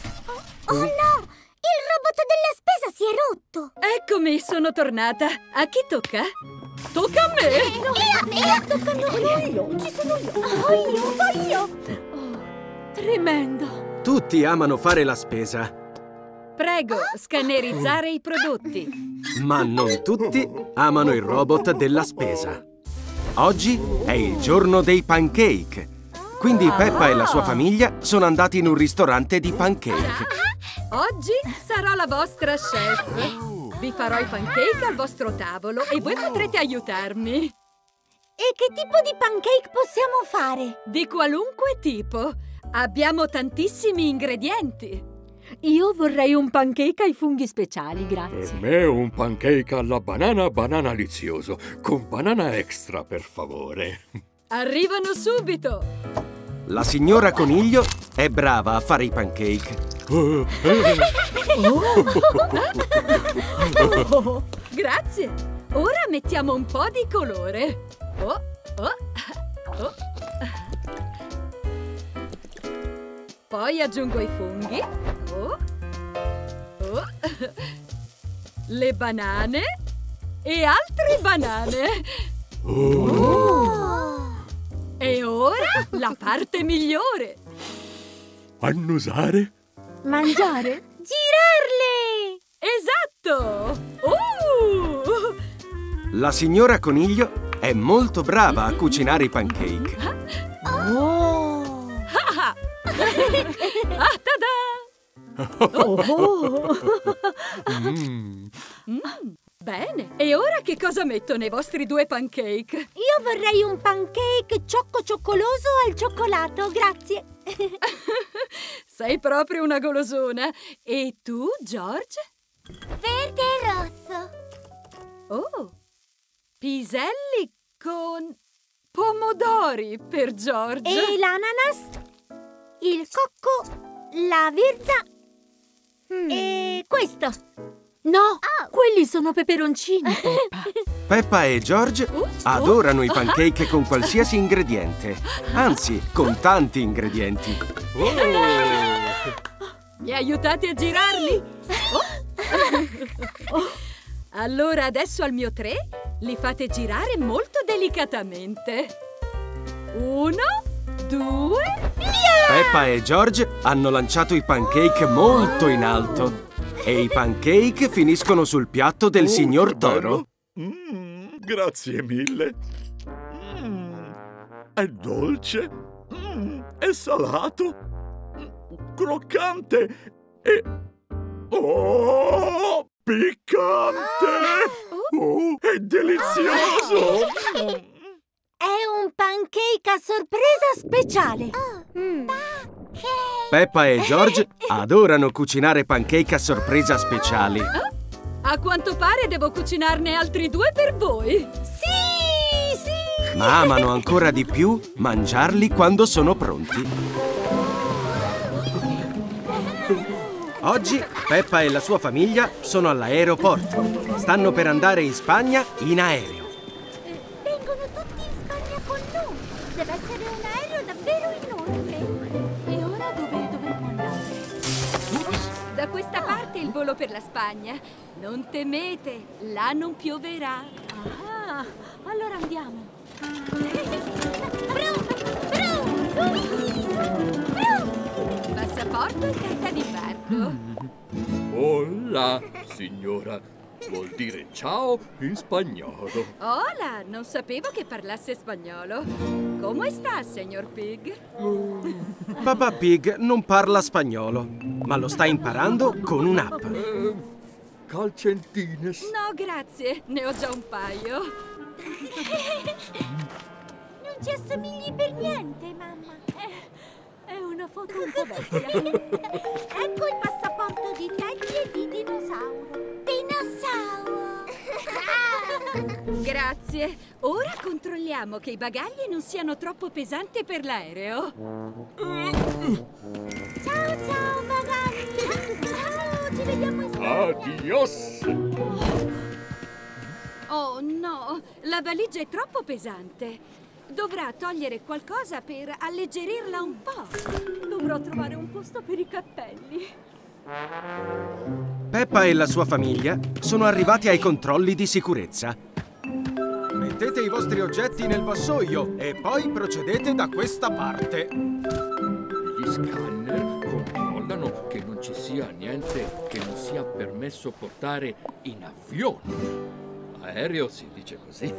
Oh no! Il robot della spesa si è rotto! Eccomi, sono tornata! A chi tocca? Tocca a me! Io! Tocca a noi! Ci sono io! Oh, tremendo! Tutti amano fare la spesa! Prego, scannerizzare i prodotti! Ma non tutti amano il robot della spesa! Oggi è il giorno dei pancake! Quindi Peppa e la sua famiglia sono andati in un ristorante di pancake! Oggi sarò la vostra chef. Vi farò i pancake al vostro tavolo e voi potrete aiutarmi. E che tipo di pancake possiamo fare? Di qualunque tipo. Abbiamo tantissimi ingredienti. Io vorrei un pancake ai funghi speciali, grazie. Per me un pancake alla banana lizioso. Con banana extra, per favore. Arrivano subito. La signora Coniglio è brava a fare i pancake. Grazie! Ora mettiamo un po' di colore. Oh, oh, oh. Poi aggiungo i funghi. Oh, oh. Le banane e altre banane. Oh. E ora la parte migliore. Annusare. Mangiare. Girarle. Esatto. La signora Coniglio è molto brava a cucinare i pancake. Oh! Ah, ta-da! Oh. Bene, e ora che cosa metto nei vostri due pancake? Io vorrei un pancake cioccoloso al cioccolato, grazie. Sei proprio una golosona. E tu, George? Verde e rosso. Oh! Piselli con pomodori per George. E l'ananas, il cocco, la verza e questo. No, quelli sono peperoncini. Peppa e George adorano i pancake con qualsiasi ingrediente. Anzi, con tanti ingredienti. Mi aiutate a girarli? Oh. Allora adesso al mio 3 li fate girare molto delicatamente. 1, 2, via! Peppa e George hanno lanciato i pancake molto in alto e i pancake finiscono sul piatto del signor Toro. Grazie mille. È dolce, è salato, croccante e... Oh! Piccante! È delizioso! È un pancake a sorpresa speciale! Peppa e George adorano cucinare pancake a sorpresa speciali. A quanto pare devo cucinarne altri 2 per voi! Sì! Sì! Ma amano ancora di più mangiarli quando sono pronti. Oggi Peppa e la sua famiglia sono all'aeroporto. Stanno per andare in Spagna in aereo. Vengono tutti in Spagna con noi. Deve essere un aereo davvero enorme. E ora dove dovremmo andare? Da questa parte il volo per la Spagna. Non temete, là non pioverà. Ah, allora andiamo. Passaporto e carta di barco. Hola, signora. Vuol dire ciao in spagnolo. Hola, non sapevo che parlasse spagnolo. Come sta, signor Pig? Papà Pig non parla spagnolo, ma lo sta imparando con un'app. Calcentines. No, grazie. Ne ho già un paio. Non ci assomigli per niente, mamma. È una foto un po' vecchia. Ecco il passaporto di Teddy e di Dinosauro. Dinosauro! Grazie. Ora controlliamo che i bagagli non siano troppo pesanti per l'aereo. Ciao, ciao, bagagli! Ciao, ci vediamo in Spagna. Adios! Oh, no! La valigia è troppo pesante. Dovrà togliere qualcosa per alleggerirla un po'. Dovrò trovare un posto per i cappelli. Peppa e la sua famiglia sono arrivati ai controlli di sicurezza. Mettete i vostri oggetti nel vassoio e poi procedete da questa parte. Gli scanner controllano che non ci sia niente che non sia permesso portare in avione. Aereo si dice così.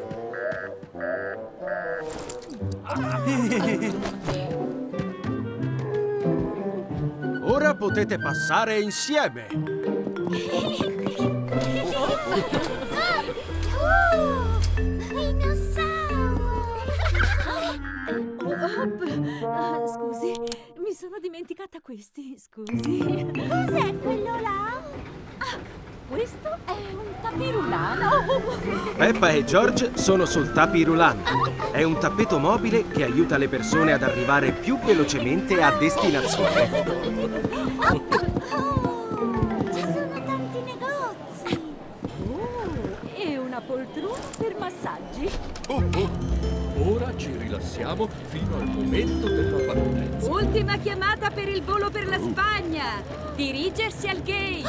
Ora potete passare insieme. Scusi, mi sono dimenticata questi. Scusi. Cos'è quello là? Questo è un tapirulano. Peppa e George sono sul tapirulano. È un tappeto mobile che aiuta le persone ad arrivare più velocemente a destinazione. Ci sono tanti negozi. E una una poltrona per massaggi. Ora ci rilassiamo fino al momento della partenza. Ultima chiamata per il volo per la Spagna. Dirigersi al gate.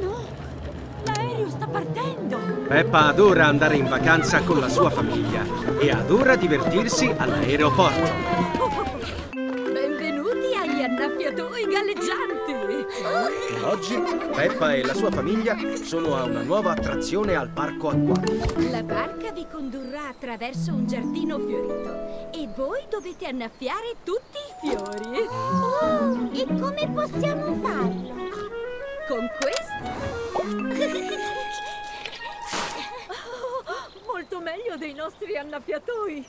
No, l'aereo sta partendo. Peppa adora andare in vacanza con la sua famiglia e adora divertirsi all'aeroporto. Benvenuti agli annaffiatoi galleggianti. Oggi Peppa e la sua famiglia sono a una nuova attrazione al parco acquatico. La barca vi condurrà attraverso un giardino fiorito e voi dovete annaffiare tutti i fiori. E come possiamo farlo? Con questo? Molto meglio dei nostri annaffiatoi.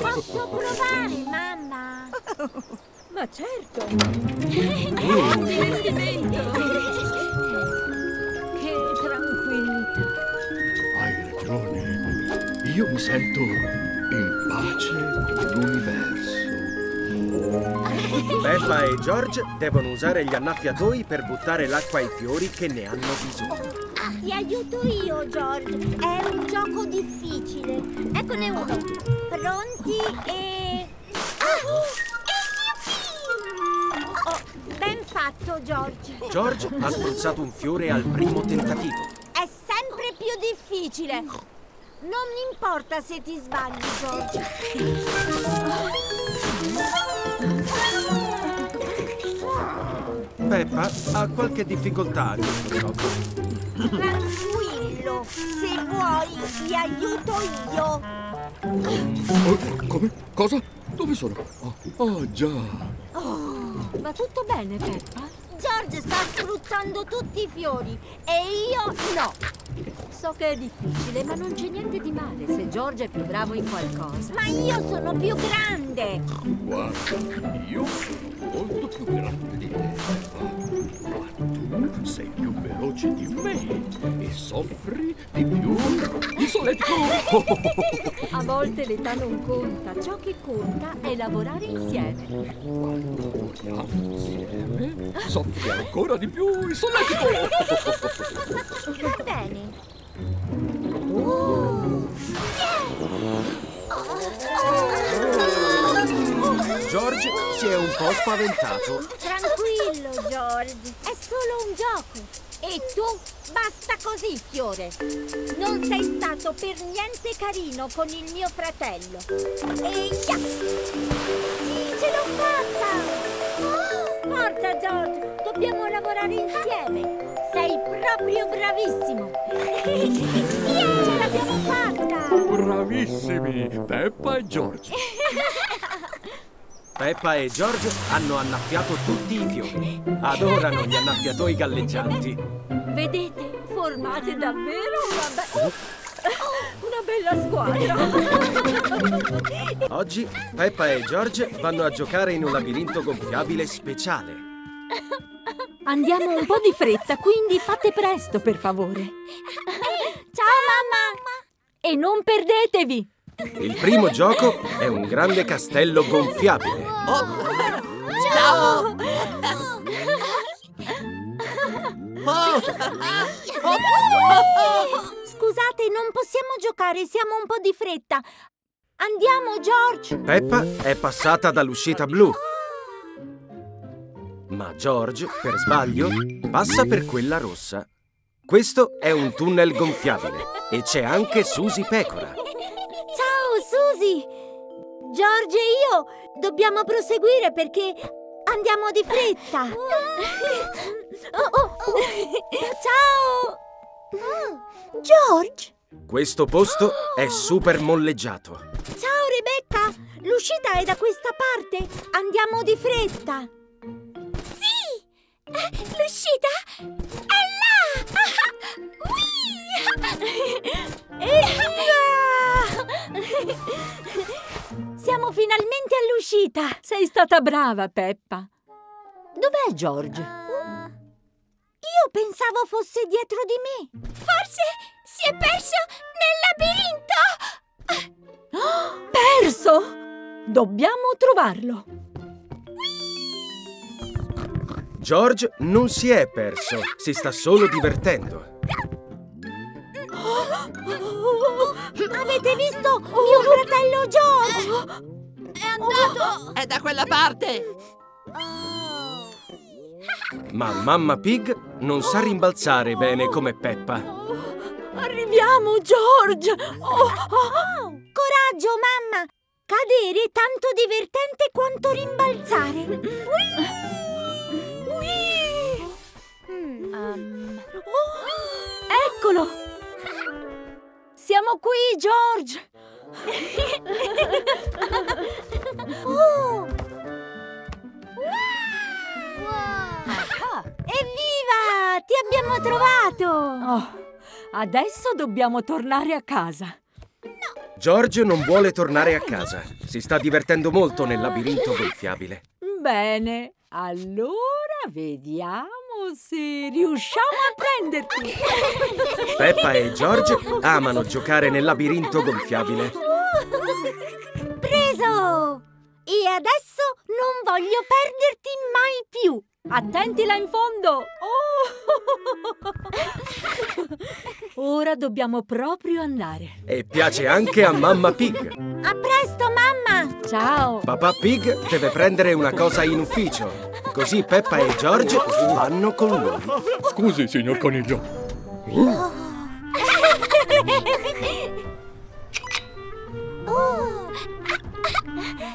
Posso provare, mamma? Ma certo! Buon divertimento! Che tranquillità! Hai ragione, io mi sento in pace con l'universo. Peppa e George devono usare gli annaffiatoi per buttare l'acqua ai fiori che ne hanno bisogno. Ti aiuto io, George. È un gioco difficile. Eccone uno. Pronti e... Ben fatto, George. George ha spruzzato un fiore al primo tentativo. È sempre più difficile. Non mi importa se ti sbagli, George. Peppa ha qualche difficoltà a questo gioco. Tranquillo, se vuoi ti aiuto io. Come? Cosa? Dove sono? Già. Va tutto bene, Peppa? George sta spruzzando tutti i fiori e io no. So che è difficile, ma non c'è niente di male se George è più bravo in qualcosa. Ma io sono più grande. Guarda, io sono molto più grande di te, Peppa. Ma tu sei più veloce di me e soffri di più di soletto. A volte l'età non conta, ciò che conta è lavorare insieme. Quando lavoriamo insieme soffri ancora di più il soletto. Va bene. George si è un po' spaventato. Tranquillo, George, è solo un gioco. E tu? Basta così, fiore. Non sei stato per niente carino con il mio fratello. Eia! Sì, ce l'ho fatta! Forza, George! Dobbiamo lavorare insieme! Sei proprio bravissimo! Ce l'abbiamo fatta! Bravissimi! Peppa e George! Peppa e George hanno annaffiato tutti i fiori. Adorano gli annaffiatoi galleggianti. Vedete, formate davvero una bella squadra. Oggi Peppa e George vanno a giocare in un labirinto gonfiabile speciale. Andiamo un po' di fretta, quindi fate presto, per favore. Ciao mamma! E non perdetevi! Il primo gioco è un grande castello gonfiabile. Ciao! Scusate, non possiamo giocare, siamo un po' di fretta. Andiamo, George! Peppa è passata dall'uscita blu. Ma George, per sbaglio, passa per quella rossa. Questo è un tunnel gonfiabile e c'è anche Susie Pecora. Susie, George e io dobbiamo proseguire perché andiamo di fretta. Ciao! George? Questo posto è super molleggiato. Ciao Rebecca, l'uscita è da questa parte. Andiamo di fretta. Sì, l'uscita è là. Siamo finalmente all'uscita. Sei stata brava, Peppa. Dov'è George? Io pensavo fosse dietro di me. Forse si è perso nel labirinto. Perso? Dobbiamo trovarlo. George non si è perso, si sta solo divertendo. Avete visto mio fratello George? È andato! È da quella parte! Ma Mamma Pig non sa rimbalzare bene come Peppa. Arriviamo, George! Coraggio, mamma! Cadere è tanto divertente quanto rimbalzare. Eccolo! Siamo qui, George! Evviva! Ti abbiamo trovato! Adesso dobbiamo tornare a casa. No. George non vuole tornare a casa. Si sta divertendo molto nel labirinto gonfiabile. Bene, allora vediamo se riusciamo a prenderti. Peppa e George amano giocare nel labirinto gonfiabile. Preso! E adesso non voglio perderti mai più. Attenti là in fondo! Ora dobbiamo proprio andare. E piace anche a Mamma Pig. A presto, mamma! Ciao! Papà Pig deve prendere una cosa in ufficio. Così Peppa e George vanno con lui. Scusi, signor Coniglio.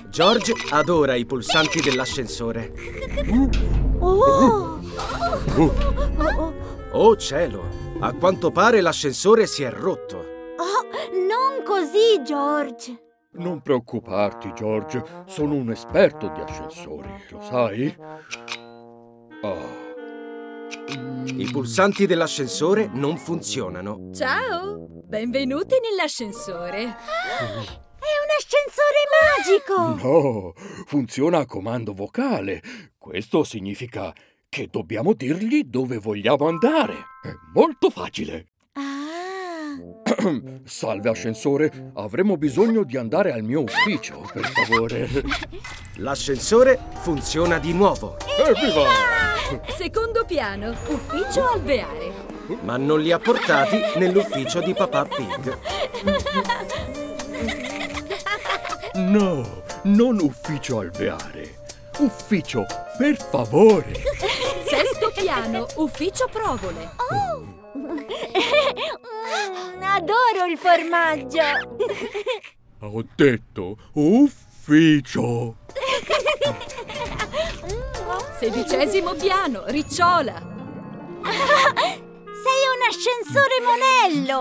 George adora i pulsanti dell'ascensore. Oh cielo! A quanto pare l'ascensore si è rotto. Non così, George! Non preoccuparti, George. Sono un esperto di ascensori, lo sai? I pulsanti dell'ascensore non funzionano. Ciao! Benvenuti nell'ascensore. È un ascensore magico! No! Funziona a comando vocale. Questo significa che dobbiamo dirgli dove vogliamo andare. È molto facile. Salve ascensore, avremo bisogno di andare al mio ufficio, per favore. L'ascensore funziona di nuovo. Evviva! Secondo piano, ufficio alveare. Ma non li ha portati nell'ufficio di Papà Pig. No, non ufficio alveare. Ufficio, per favore. Sesto piano, ufficio provole. Adoro il formaggio. Ho detto ufficio. 16° piano, ricciola. Sei un ascensore monello.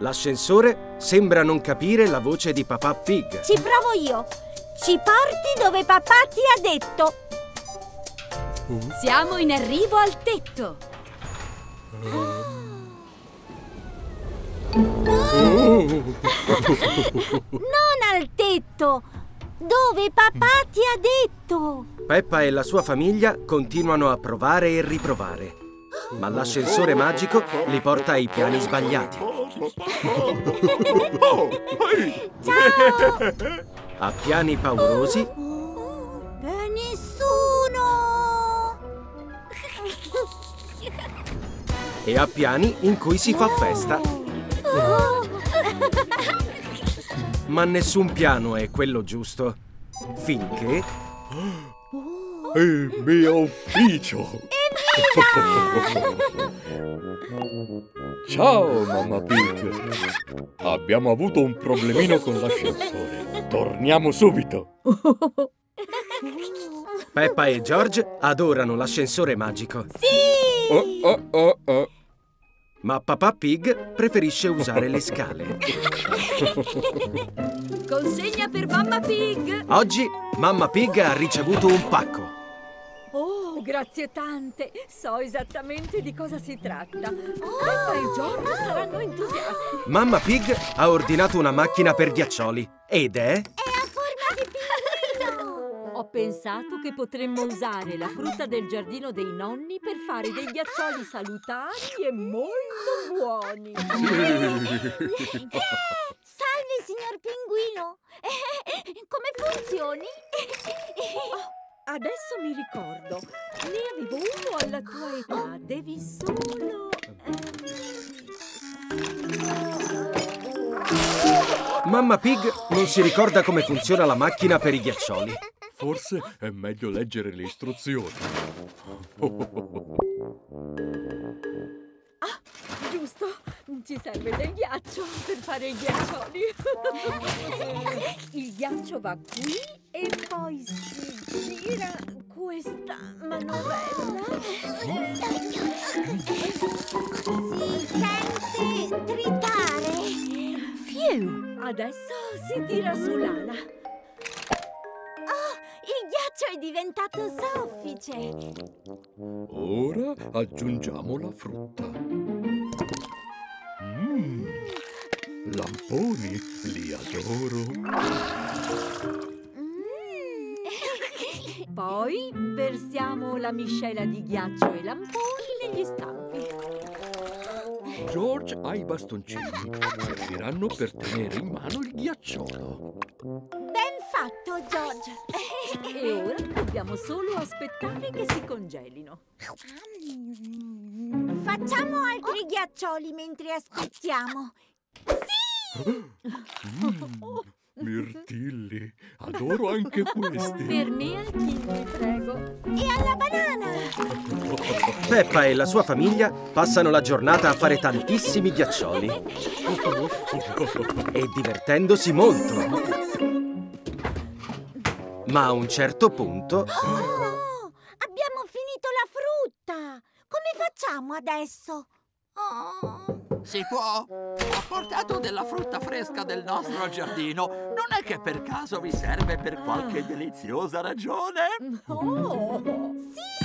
L'ascensore sembra non capire la voce di Papà Pig. Ci provo io. Ci porti dove papà ti ha detto. Siamo in arrivo al tetto. Non al tetto! Dove papà ti ha detto! Peppa e la sua famiglia continuano a provare e riprovare. Ma l'ascensore magico li porta ai piani sbagliati. Ciao! A piani paurosi. Nessuno! E a piani in cui si fa festa. Ma nessun piano è quello giusto. Finché... Il mio ufficio! Ciao, Mamma Pig! Abbiamo avuto un problemino con l'ascensore. Torniamo subito! Peppa e George adorano l'ascensore magico. Sì! Ma Papà Pig preferisce usare le scale. Consegna per Mamma Pig! Oggi Mamma Pig ha ricevuto un pacco. Grazie tante! So esattamente di cosa si tratta. Peppa e George saranno entusiasti. Mamma Pig ha ordinato una macchina per ghiaccioli. Ed è... È a forma di pinguino! Ho pensato che potremmo usare la frutta del giardino dei nonni per fare dei ghiaccioli salutari e molto buoni. Sì. Salve, signor pinguino! Come funzioni? Adesso mi ricordo. Ne avevo uno alla tua età. Devi solo... Mamma Pig non si ricorda come funziona la macchina per i ghiaccioli. Forse è meglio leggere le istruzioni. Ah, giusto. Ci serve del ghiaccio per fare i ghiaccioli. Il ghiaccio va qui e poi si gira questa manovella. Si sente tritare. Fiu! Adesso si tira su l'ala. Oh, il ghiaccio è diventato soffice. Ora aggiungiamo la frutta. Lamponi, li adoro. Poi versiamo la miscela di ghiaccio e lamponi negli stampi. George ha i bastoncini, serviranno per tenere in mano il ghiacciolo. Ben fatto, George. E ora dobbiamo solo aspettare che si congelino. Facciamo altri ghiaccioli mentre aspettiamo. Mirtilli, adoro anche questi. Per me al kiwi, prego. E alla banana. Peppa e la sua famiglia passano la giornata a fare tantissimi ghiaccioli e divertendosi molto. Ma a un certo punto... Oh, abbiamo finito la frutta. Come facciamo adesso? Oh. Si può? Ho portato della frutta fresca del nostro giardino. Non è che per caso vi serve per qualche deliziosa ragione? Oh! Sì!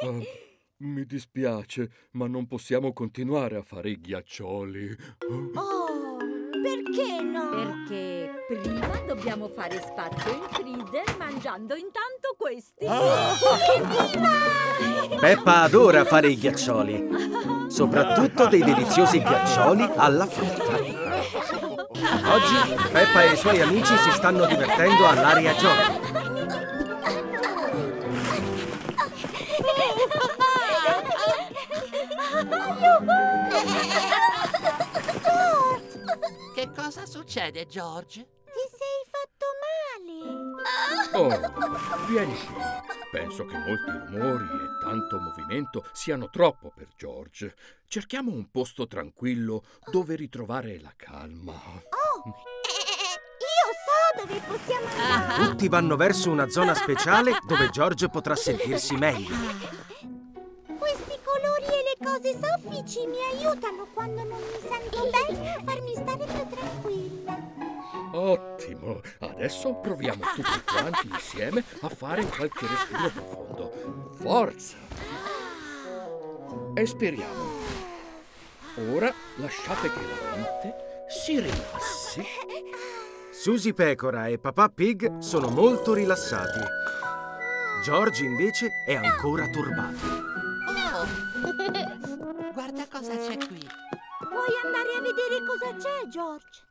Sì! Mi dispiace, ma non possiamo continuare a fare i ghiaccioli. Oh! Perché no? Perché prima dobbiamo fare spazio in freezer mangiando intanto questi. Viva! Peppa adora fare i ghiaccioli. Soprattutto dei deliziosi ghiaccioli alla frutta. Oggi Peppa e i suoi amici si stanno divertendo all'aria gioca. Che cosa succede, George? Ti sei fatto male. Oh, vieni qui. Penso che molti rumori e tanto movimento siano troppo per George. Cerchiamo un posto tranquillo dove ritrovare la calma. Oh, io so dove possiamo andare. Tutti vanno verso una zona speciale dove George potrà sentirsi meglio. Questi colori e le cose soffici mi aiutano quando non mi sento bene a farmi stare più tranquilla. Ottimo! Adesso proviamo tutti quanti insieme a fare qualche respiro profondo. Forza! Espiriamo. Ora lasciate che la mente si rilassi. Susie Pecora e Papà Pig sono molto rilassati. George invece è ancora turbato. Oh. Guarda cosa c'è qui. Vuoi andare a vedere cosa c'è, George?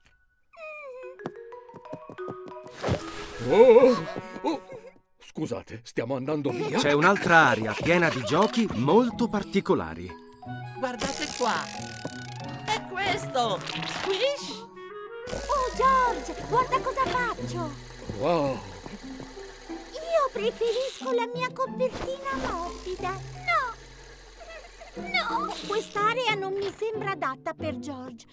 Oh, oh. Scusate, stiamo andando via? C'è un'altra area piena di giochi molto particolari. Guardate qua! È questo! Squish! Oh, George, guarda cosa faccio! Wow! Io preferisco la mia copertina morbida. No! No! Quest'area non mi sembra adatta per George.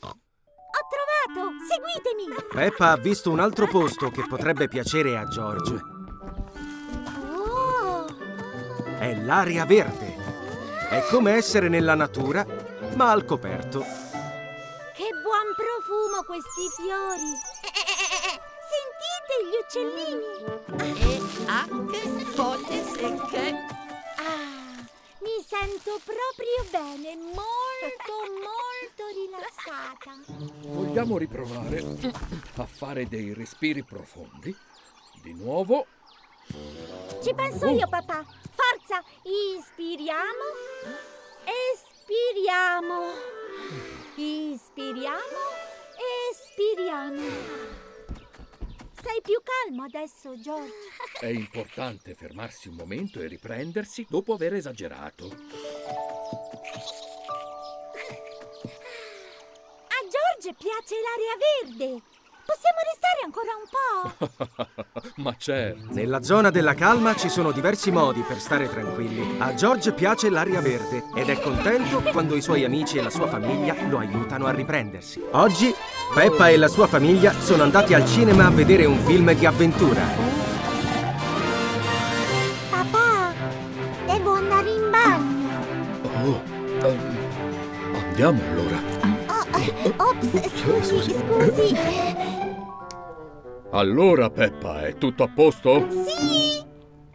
Ho trovato! Seguitemi! Peppa ha visto un altro posto che potrebbe piacere a George. Oh. È l'area verde. È come essere nella natura, ma al coperto. Che buon profumo questi fiori! Sentite gli uccellini! E anche foglie secche! Ah, mi sento proprio bene, molto rilassata. Vogliamo riprovare a fare dei respiri profondi? Di nuovo? Ci penso io, papà. Forza! Inspiriamo. Espiriamo. Inspiriamo. Espiriamo. Sei più calmo adesso, George. È importante fermarsi un momento e riprendersi dopo aver esagerato. A George piace l'area verde. Possiamo restare ancora un po'? Ma certo. Nella zona della calma ci sono diversi modi per stare tranquilli. A George piace l'aria verde ed è contento quando i suoi amici e la sua famiglia lo aiutano a riprendersi. Oggi Peppa e la sua famiglia sono andati al cinema a vedere un film di avventura. Papà, devo andare in bagno. Andiamo allora. Scusi. Allora, Peppa, è tutto a posto? Sì!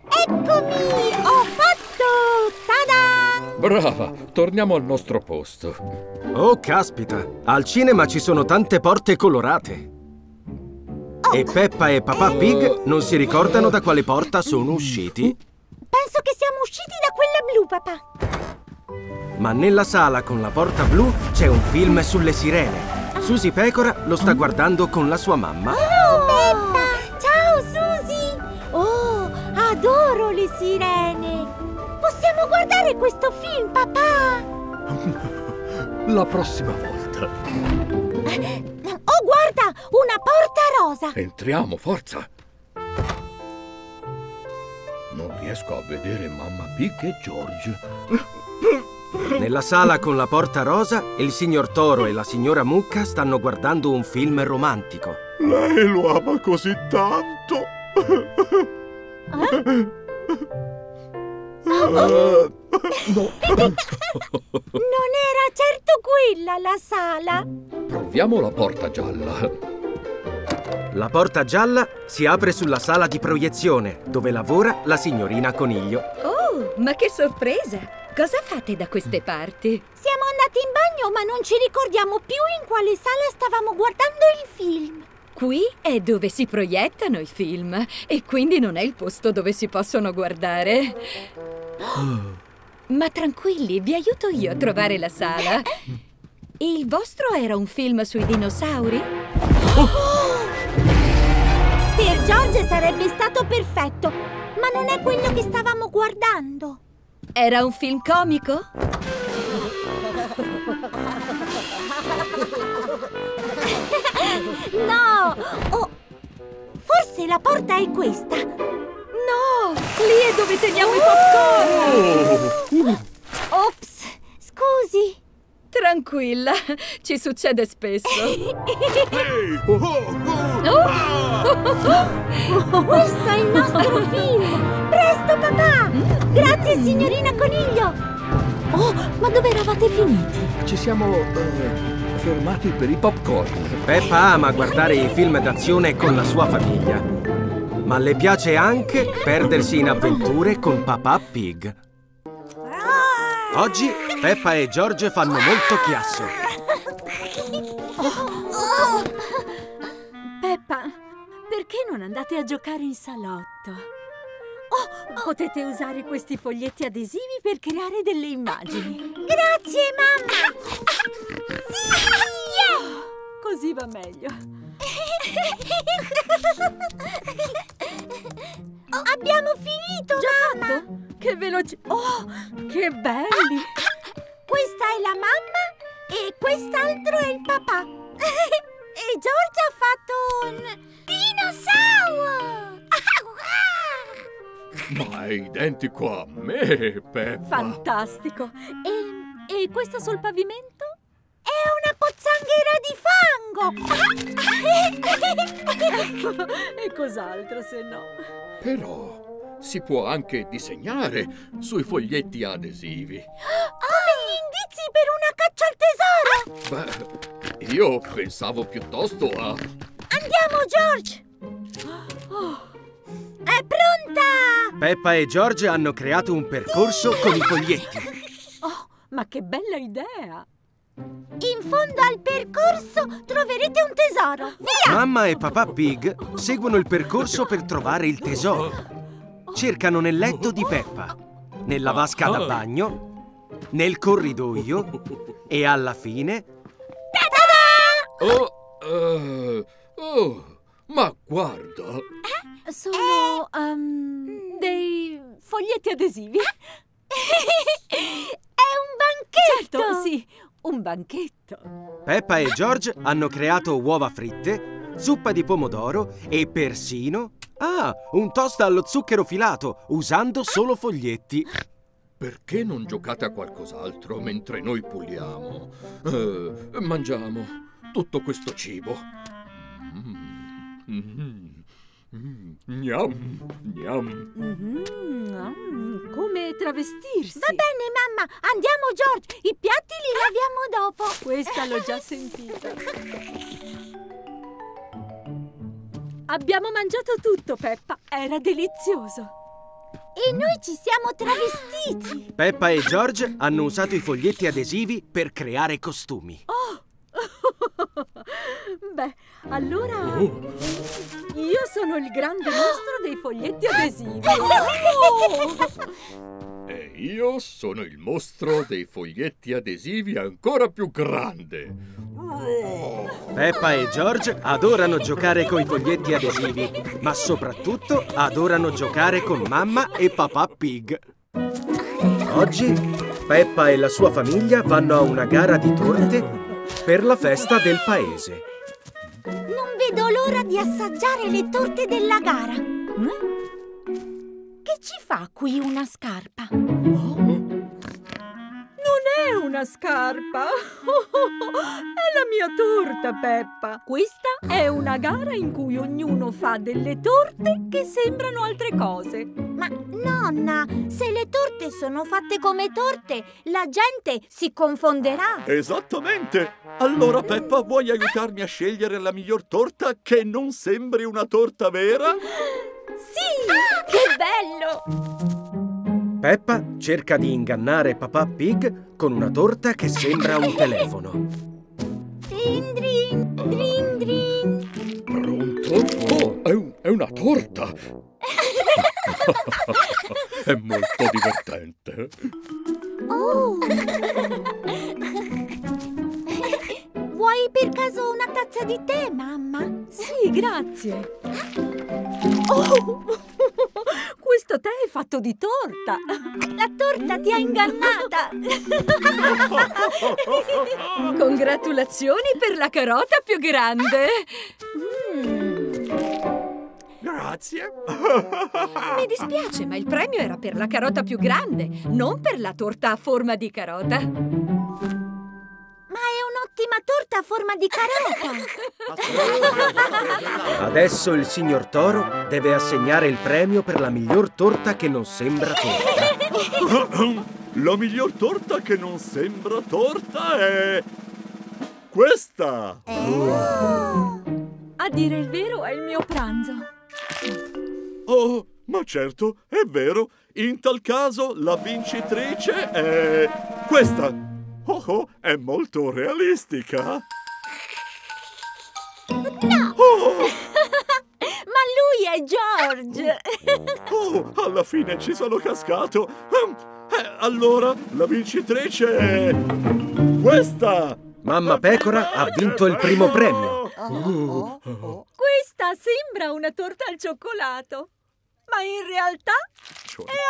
Eccomi! Ho fatto! Tada! Brava! Torniamo al nostro posto. Oh, caspita! Al cinema ci sono tante porte colorate. Oh. E Peppa e Papà Pig non si ricordano da quale porta sono usciti. Penso che siamo usciti da quella blu, papà. Ma nella sala con la porta blu c'è un film sulle sirene. Susie Pecora lo sta guardando con la sua mamma. Oh, Peppa! Ciao, Susie! Oh, adoro le sirene! Possiamo guardare questo film, papà? La prossima volta. Oh, guarda! Una porta rosa! Entriamo, forza! Non riesco a vedere Mamma Pig e George. Nella sala con la porta rosa, il signor Toro e la signora Mucca stanno guardando un film romantico. Lei lo ama così tanto! No. Non era certo quella la sala! Proviamo la porta gialla. La porta gialla si apre sulla sala di proiezione, dove lavora la signorina Coniglio. Oh, ma che sorpresa! Cosa fate da queste parti? Siamo andati in bagno, ma non ci ricordiamo più in quale sala stavamo guardando il film. Qui è dove si proiettano i film e quindi non è il posto dove si possono guardare. Ma tranquilli, vi aiuto io a trovare la sala. Il vostro era un film sui dinosauri? Oh! Per George sarebbe stato perfetto, ma non è quello che stavamo guardando. Era un film comico? No! Oh, forse la porta è questa! No! Lì è dove teniamo i popcorn! Ops! Scusi! Tranquilla, ci succede spesso! Questo è il nostro film! Presto, papà! Grazie, signorina Coniglio! Oh, ma dove eravate finiti? Ci siamo fermati per i popcorn. Peppa ama guardare i film d'azione con la sua famiglia, ma le piace anche perdersi in avventure con Papà Pig. Oggi Peppa e George fanno molto chiasso. Peppa, perché non andate a giocare in salotto? Oh, potete usare questi foglietti adesivi per creare delle immagini. Grazie, mamma! Sì! Yeah! Così va meglio. Abbiamo finito, mamma! Che veloci... Oh, che belli! Questa è la mamma e quest'altro è il papà. E George ha fatto un... dinosauro! Ma è identico a me, Peppa! Fantastico! E questo sul pavimento? È una pozzanghera di fango! E cos'altro, se no? Però si può anche disegnare sui foglietti adesivi. Come gli indizi per una caccia al tesoro! Beh, io pensavo piuttosto a... Andiamo, George! Oh! È pronta! Peppa e George hanno creato un percorso con i foglietti. Oh, ma che bella idea! In fondo al percorso troverete un tesoro. Via! Mamma e Papà Pig seguono il percorso per trovare il tesoro. Cercano nel letto di Peppa, nella vasca da bagno, nel corridoio e alla fine... Ta-da! Oh! Ma guarda! Sono dei foglietti adesivi. È un banchetto! Certo, sì, un banchetto. Peppa e George hanno creato uova fritte, zuppa di pomodoro e persino... Ah, un toast allo zucchero filato, usando solo foglietti. Perché non giocate a qualcos'altro mentre noi puliamo? Mangiamo tutto questo cibo. Gnam, gnam. Come travestirsi. Va bene, mamma, andiamo, George. I piatti li laviamo dopo. Questa l'ho già sentita. Abbiamo mangiato tutto, Peppa. Era delizioso. E noi ci siamo travestiti. Peppa e George hanno usato i foglietti adesivi per creare costumi. Oh! Beh, allora... Io sono il grande mostro dei foglietti adesivi. E io sono il mostro dei foglietti adesivi ancora più grande. Peppa e George adorano giocare con i foglietti adesivi, ma soprattutto adorano giocare con mamma e papà Pig. Oggi Peppa e la sua famiglia vanno a una gara di torte per la festa del paese. Non vedo l'ora di assaggiare le torte della gara. Che ci fa qui una scarpa? Non è una scarpa! È la mia torta, Peppa! Questa è una gara in cui ognuno fa delle torte che sembrano altre cose. Ma, nonna, se le torte sono fatte come torte, la gente si confonderà! Esattamente! Allora, Peppa, vuoi aiutarmi a scegliere la miglior torta che non sembri una torta vera? Sì! Che bello! Peppa cerca di ingannare Papà Pig con una torta che sembra un telefono. Drin, drin, drin, drin. Pronto? Oh, è una torta! È molto divertente. Oh. Vuoi per caso una tazza di tè, mamma? Sì, grazie. Oh! Questo tè è fatto di torta. La torta ti ha ingannata. Congratulazioni per la carota più grande. Grazie. Mi dispiace, ma il premio era per la carota più grande, non per la torta a forma di carota. Ma è un'ottima torta a forma di carota! Adesso il signor Toro deve assegnare il premio per la miglior torta che non sembra torta. La miglior torta che non sembra torta è... questa! Oh. A dire il vero è il mio pranzo. Oh, ma certo, è vero! In tal caso la vincitrice è... questa! Oh, oh, è molto realistica! No! Oh. Ma lui è George! Oh, alla fine ci sono cascato! Allora, la vincitrice è... questa! Mamma Pecora ha vinto il primo premio! Questa sembra una torta al cioccolato, ma in realtà è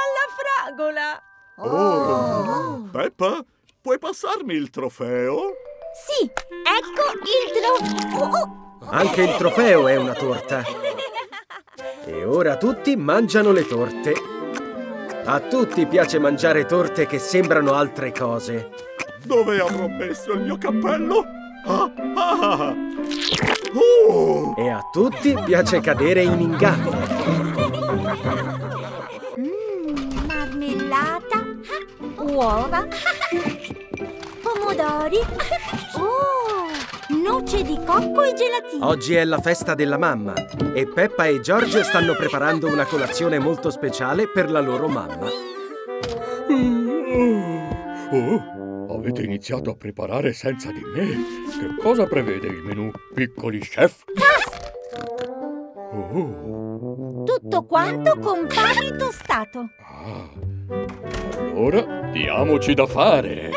alla fragola! Oh! Peppa? Puoi passarmi il trofeo? Sì, ecco il trofeo! Oh. Anche il trofeo è una torta! E ora tutti mangiano le torte! A tutti piace mangiare torte che sembrano altre cose! Dove avrò messo il mio cappello? Oh. E a tutti piace cadere in inganno! Marmellata! Uova, pomodori, noce di cocco e gelatina. Oggi è la festa della mamma e Peppa e George stanno preparando una colazione molto speciale per la loro mamma. Avete iniziato a preparare senza di me? Che cosa prevede il menù, piccoli chef? Tutto quanto con pane tostato. Allora, diamoci da fare!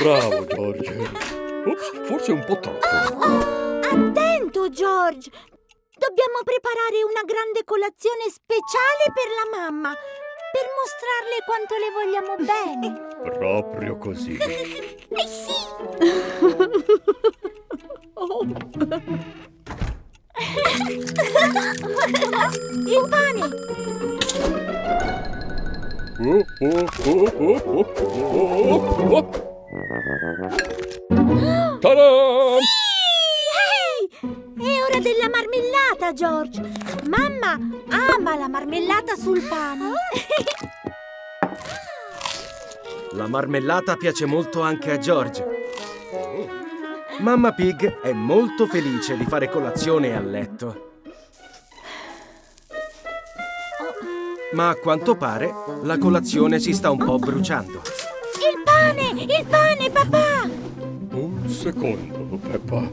Bravo, George. Forse un po' troppo. Attento, George. Dobbiamo preparare una grande colazione speciale per la mamma, per mostrarle quanto le vogliamo bene. Proprio così. Eh sì! Il pane! Ta-da! Sì! Hey! È ora della marmellata, George. Mamma ama la marmellata sul pane. La marmellata piace molto anche a George. Mamma Pig è molto felice di fare colazione a letto. Ma a quanto pare la colazione si sta un po' bruciando. Il pane, papà! Un secondo, Peppa.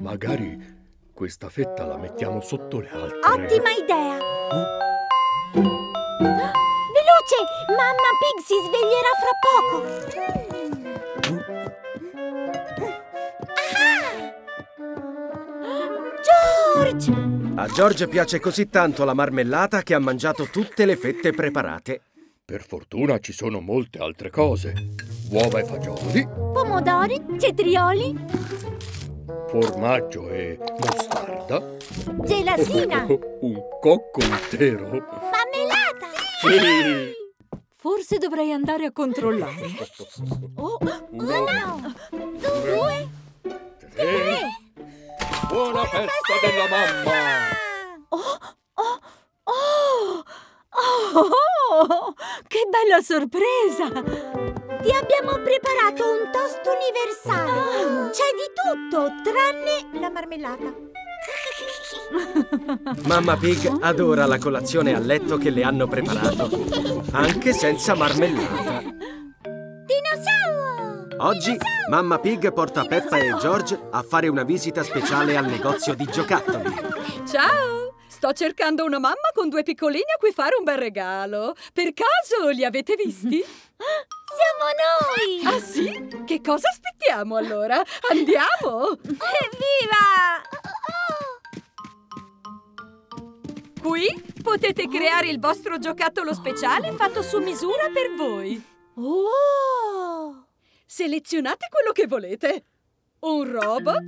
Magari questa fetta la mettiamo sotto le altre. Ottima idea! Veloce! Mamma Pig si sveglierà fra poco. A George piace così tanto la marmellata che ha mangiato tutte le fette preparate. Per fortuna ci sono molte altre cose. Uova e fagioli, pomodori, cetrioli, formaggio e mostarda, gelatina, un cocco intero, marmellata! Sì! Forse dovrei andare a controllare. Uno, due, tre. Buona festa della mamma! Oh, che bella sorpresa! Ti abbiamo preparato un toast universale. C'è di tutto, tranne la marmellata. Mamma Pig adora la colazione a letto che le hanno preparato, anche senza marmellata. Oggi Mamma Pig porta Peppa e George a fare una visita speciale al negozio di giocattoli. Ciao! Sto cercando una mamma con due piccolini a cui fare un bel regalo. Per caso li avete visti? Siamo noi! Ah sì? Che cosa aspettiamo allora? Andiamo! Evviva! Qui potete creare il vostro giocattolo speciale fatto su misura per voi. Oh! Selezionate quello che volete. Un robot,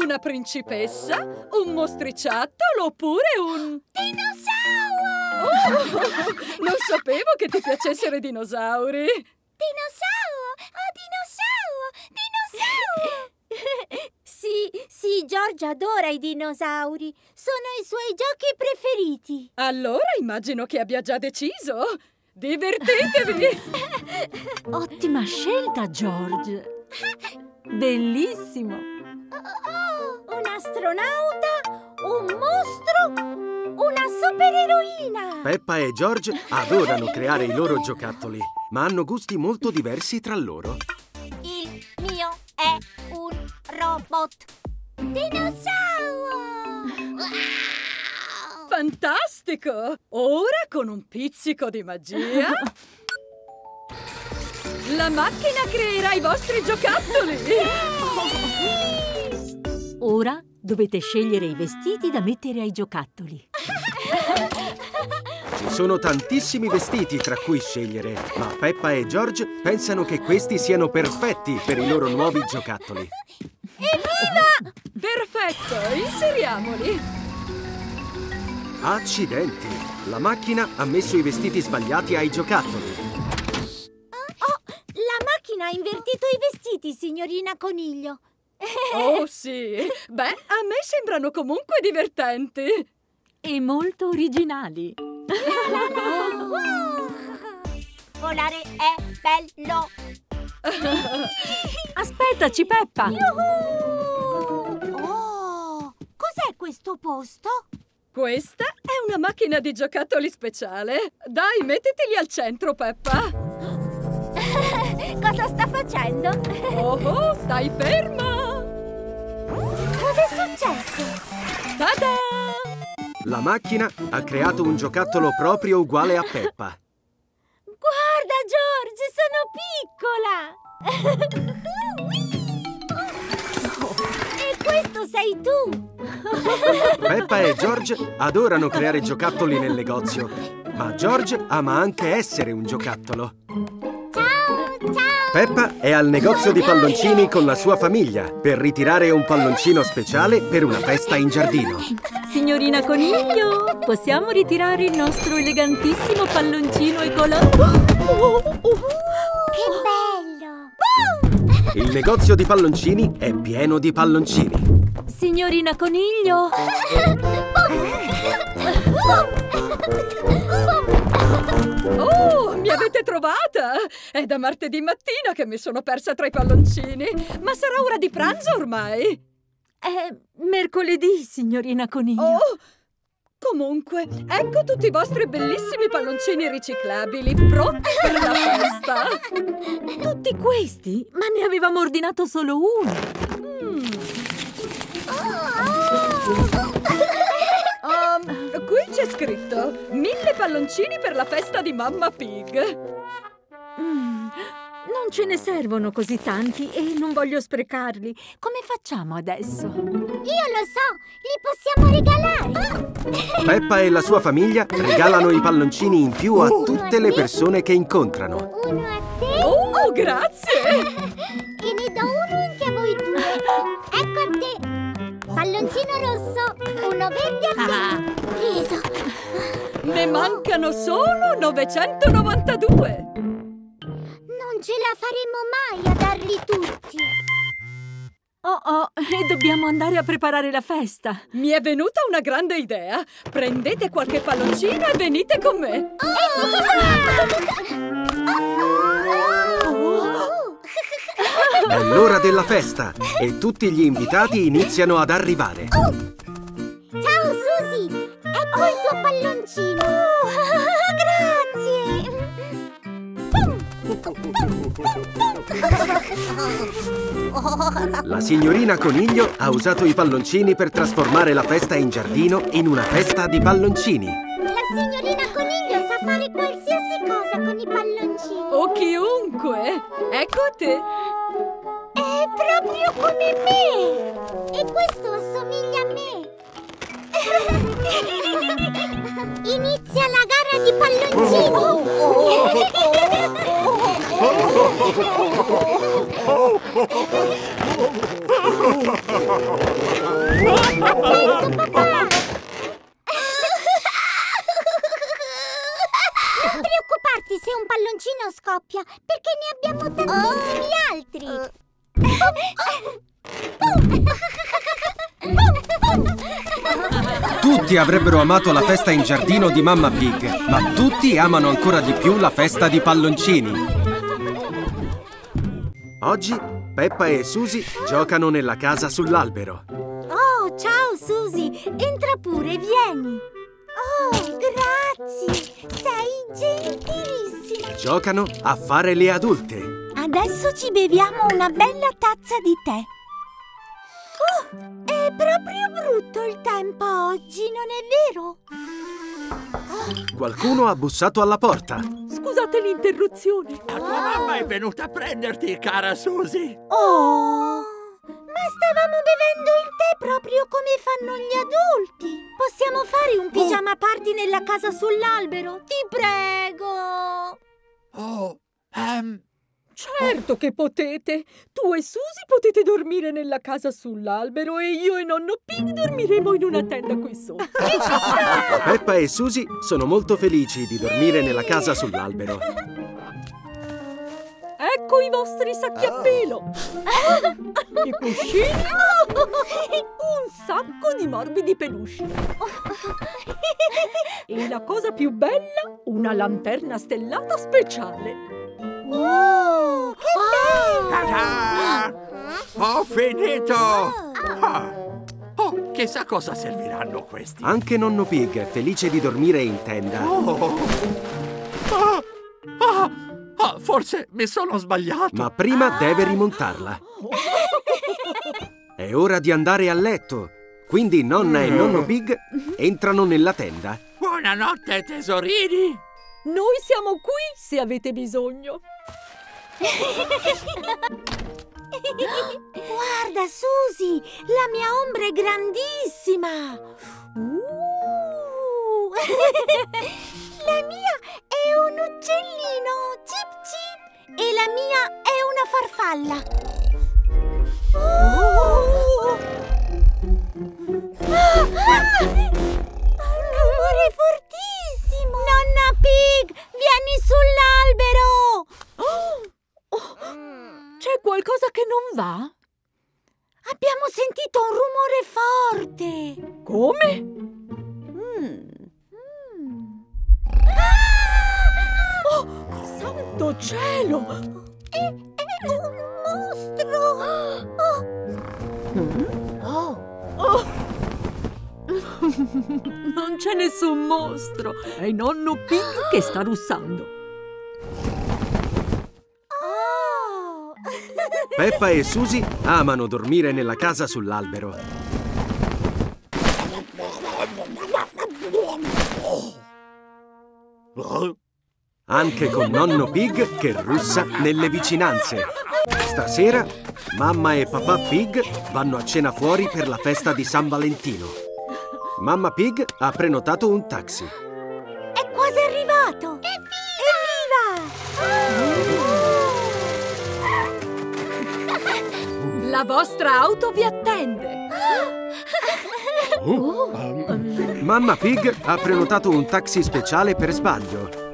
una principessa, un mostriciattolo oppure un... dinosauro! Oh, non sapevo che ti piacessero i dinosauri. Dinosauro! Oh, dinosauro! Dinosauro! Sì, George adora i dinosauri. Sono i suoi giochi preferiti. Allora immagino che abbia già deciso. Divertitevi! Ottima scelta, George! Bellissimo! Un astronauta, un mostro, una supereroina! Peppa e George adorano creare i loro giocattoli, ma hanno gusti molto diversi tra loro. Il mio è un robot dinosauro! Fantastico! Ora con un pizzico di magia la macchina creerà i vostri giocattoli! Sì! Ora dovete scegliere i vestiti da mettere ai giocattoli. Ci sono tantissimi vestiti tra cui scegliere, ma Peppa e George pensano che questi siano perfetti per i loro nuovi giocattoli. Evviva! Perfetto, inseriamoli! Accidenti! La macchina ha messo i vestiti sbagliati ai giocattoli. La macchina ha invertito i vestiti, signorina Coniglio. Oh, sì! Beh, a me sembrano comunque divertenti. E molto originali. Volare è bello! Aspettaci, Peppa! Oh! Cos'è questo posto? Questa è una macchina di giocattoli speciale. Dai, metteteli al centro, Peppa. Cosa sta facendo? Oh, stai ferma! Cos'è successo? Ta-da! La macchina ha creato un giocattolo proprio uguale a Peppa. Guarda, George, sono piccola! E questo sei tu! Peppa e George adorano creare giocattoli nel negozio, ma George ama anche essere un giocattolo. Ciao, ciao! Peppa è al negozio di palloncini con la sua famiglia per ritirare un palloncino speciale per una festa in giardino. Signorina Coniglio, possiamo ritirare il nostro elegantissimo palloncino e cola... Che bello! Il negozio di palloncini è pieno di palloncini. Signorina Coniglio! Oh, mi avete trovata! È da martedì mattina che mi sono persa tra i palloncini. Ma sarà ora di pranzo ormai? È mercoledì, signorina Coniglio. Oh, comunque, ecco tutti i vostri bellissimi palloncini riciclabili pronti per la festa. Tutti questi? Ma ne avevamo ordinato solo uno. Qui c'è scritto 1000 palloncini per la festa di Mamma Pig. Non ce ne servono così tanti e non voglio sprecarli. Come facciamo adesso? Io lo so, li possiamo regalare. Peppa e la sua famiglia regalano i palloncini in più a tutte le persone che incontrano. Uno a te. Oh, grazie! E ne do uno anche a voi due. Ecco a te. Palloncino rosso, uno verde a te. Preso. Ne mancano solo 992. Non ce la faremo mai a darli tutti. Oh, e dobbiamo andare a preparare la festa. Mi è venuta una grande idea. Prendete qualche palloncino e venite con me. È l'ora della festa e tutti gli invitati iniziano ad arrivare. Ciao Suzy, ecco il tuo palloncino. Grazie. La signorina Coniglio ha usato i palloncini per trasformare la festa in giardino in una festa di palloncini. La signorina Coniglio sa fare qualsiasi cosa con i palloncini. O chiunque, ecco te. È proprio come me. E questo assomiglia a me. Inizia la gara di palloncini. Attento, papà. Non preoccuparti se un palloncino scoppia, perché ne abbiamo tantissimi altri. Tutti avrebbero amato la festa in giardino di Mamma Pig, ma tutti amano ancora di più la festa di palloncini. Oggi Peppa e Suzy giocano nella casa sull'albero. Oh, ciao Suzy! Entra pure, vieni! Oh, grazie! Sei gentilissima! Giocano a fare le adulte. Adesso ci beviamo una bella tazza di tè. Oh, è proprio brutto il tempo oggi, non è vero? Qualcuno ha bussato alla porta. Scusate l'interruzione. La tua mamma è venuta a prenderti, cara Suzy. Oh, ma stavamo bevendo il tè proprio come fanno gli adulti. Possiamo fare un pigiama party nella casa sull'albero? Ti prego. Certo che potete! Tu e Suzy potete dormire nella casa sull'albero e io e Nonno Pig dormiremo in una tenda qui sopra. Peppa e Suzy sono molto felici di dormire nella casa sull'albero. Ecco i vostri sacchi a pelo, i cuscini, un sacco di morbidi peluche e la cosa più bella, una lanterna stellata speciale. Wow! Che bello! Ho finito! Oh, chissà cosa serviranno questi. Anche Nonno Pig è felice di dormire in tenda. Forse mi sono sbagliato. Ma prima deve rimontarla. È ora di andare a letto. Quindi nonna e nonno Pig entrano nella tenda. Buonanotte, tesorini! Noi siamo qui se avete bisogno. Guarda, Susie! La mia ombra è grandissima! La mia è un uccellino! Cip cip! E la mia è una farfalla! Un rumore fortissimo! Nonna Pig, vieni sull'albero! C'è qualcosa che non va? Abbiamo sentito un rumore forte! Come? Santo cielo! È un mostro! Non c'è nessun mostro! È il nonno Pig che sta russando! Peppa e Susie amano dormire nella casa sull'albero. Anche con nonno Pig che russa nelle vicinanze. Stasera mamma e papà Pig vanno a cena fuori per la festa di San Valentino. Mamma Pig ha prenotato un taxi. È quasi arrivato! Evviva! La vostra auto vi attende! Mamma Pig ha prenotato un taxi speciale per sbaglio.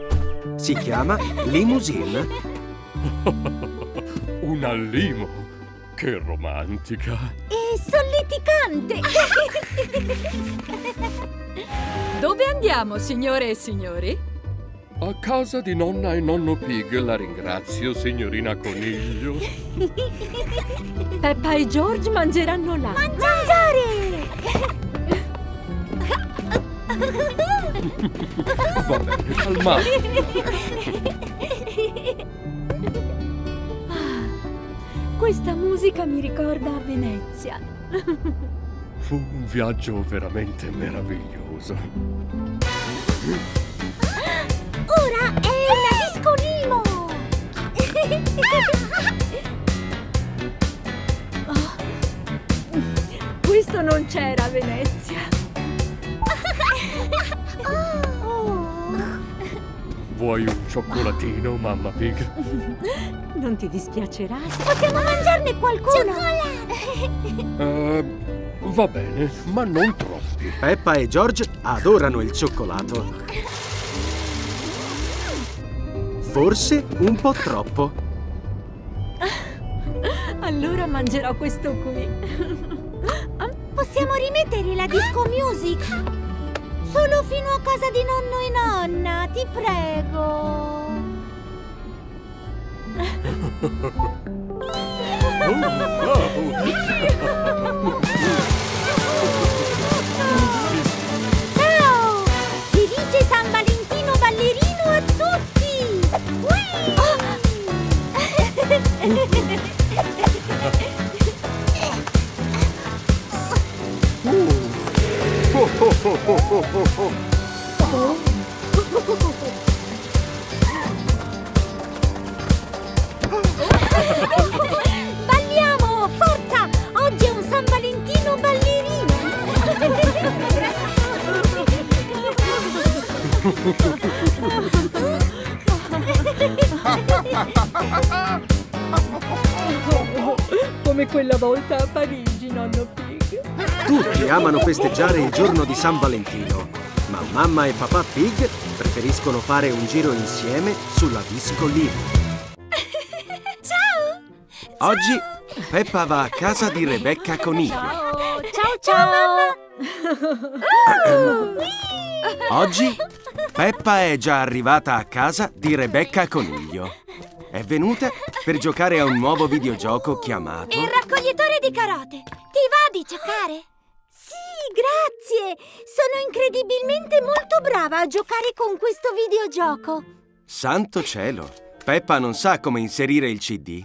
Si chiama limousine. Una limo! Che romantica! E solleticante! Dove andiamo, signore e signori? A casa di nonna e nonno Pig, la ringrazio, signorina Coniglio. Peppa e George mangeranno là. Mangiare! Va bene, calmati. Questa musica mi ricorda Venezia. Fu un viaggio veramente meraviglioso. Ora è la disco limo. Questo non c'era a Venezia. Vuoi un cioccolatino, mamma Pig? Non ti dispiacerà? Possiamo mangiarne qualcuno! Va bene, ma non troppi. Peppa e George adorano il cioccolato. Forse un po' troppo. Allora mangerò questo qui. Possiamo rimettere la disco music? Solo fino a casa di nonno e nonna, ti prego! Ciao! Felice San Valentino ballerino a tutti! Balliamo, forza! Oggi è un San Valentino ballerino! Come quella volta a Parigi, nonno Pig. Tutti amano festeggiare il giorno di San Valentino, ma mamma e papà Pig preferiscono fare un giro insieme sulla disco limo. Ciao! Oggi Peppa va a casa di Rebecca Coniglio. Ciao, ciao! Oggi Peppa è già arrivata a casa di Rebecca Coniglio. È venuta per giocare a un nuovo videogioco chiamato... Il raccoglitore di carote! Ti va di giocare? Sì, grazie! Sono incredibilmente molto brava a giocare con questo videogioco! Santo cielo! Peppa non sa come inserire il CD.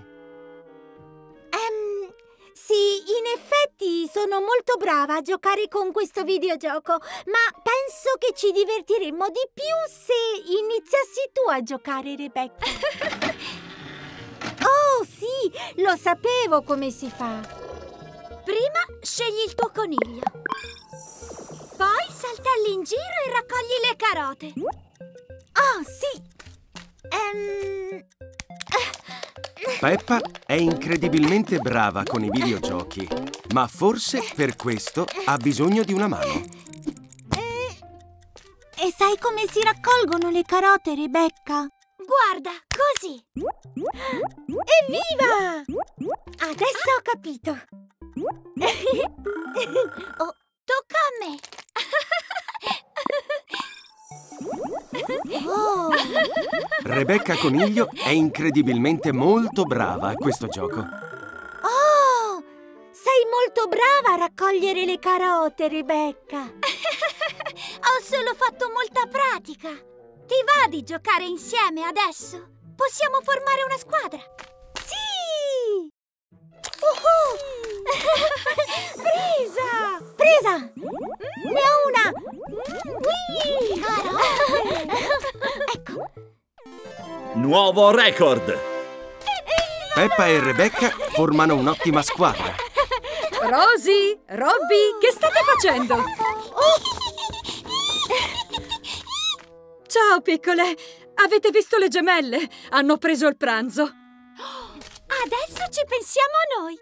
Sì, in effetti sono molto brava a giocare con questo videogioco, ma penso che ci divertiremmo di più se iniziassi tu a giocare, Rebecca. Oh sì, lo sapevo come si fa. Prima scegli il tuo coniglio, poi saltelli in giro e raccogli le carote. Oh sì. Peppa è incredibilmente brava con i videogiochi, ma forse per questo ha bisogno di una mano. E sai come si raccolgono le carote, Rebecca? Guarda, così! Evviva! Adesso ho capito! Oh, tocca a me! Oh. Rebecca Coniglio è incredibilmente molto brava a questo gioco. Oh, sei molto brava a raccogliere le carote, Rebecca. Ho solo fatto molta pratica. Ti va di giocare insieme adesso? Possiamo formare una squadra. Sì! Presa! Presa! Ne ho una! Ecco! Nuovo record! Peppa e Rebecca formano un'ottima squadra. Rosie, Robbie, che state facendo? Oh. Ciao piccole! Avete visto le gemelle? Hanno preso il pranzo. Adesso ci pensiamo noi!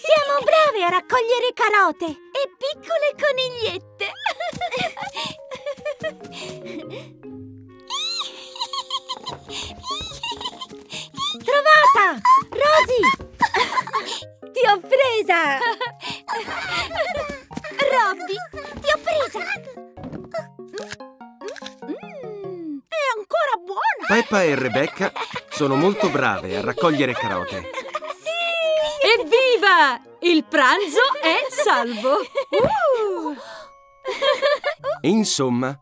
Siamo brave a raccogliere carote e piccole conigliette! Trovata! Rosie! Ti ho presa! Robbie, ti ho presa! È ancora buona! Peppa e Rebecca sono molto brave a raccogliere carote. Sì! Evviva! Il pranzo è salvo! Insomma,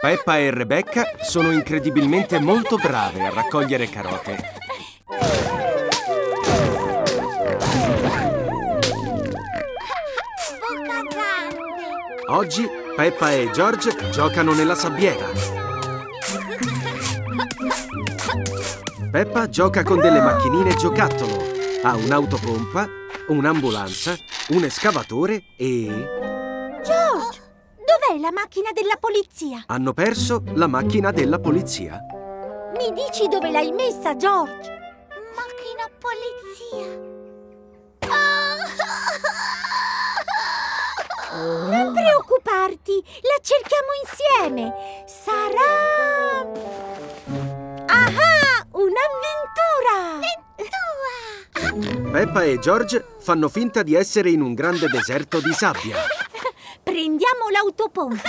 Peppa e Rebecca sono incredibilmente molto brave a raccogliere carote. Oggi Peppa e George giocano nella sabbiera. Peppa gioca con delle macchinine giocattolo. Ha un'autopompa, un'ambulanza, un escavatore e... George! Dov'è la macchina della polizia? Hanno perso la macchina della polizia. Mi dici dove l'hai messa, George? Macchina polizia... Oh. Non preoccuparti, la cerchiamo insieme. Sarà... Aha! Un'avventura! Peppa e George fanno finta di essere in un grande deserto di sabbia. Prendiamo l'autopompa.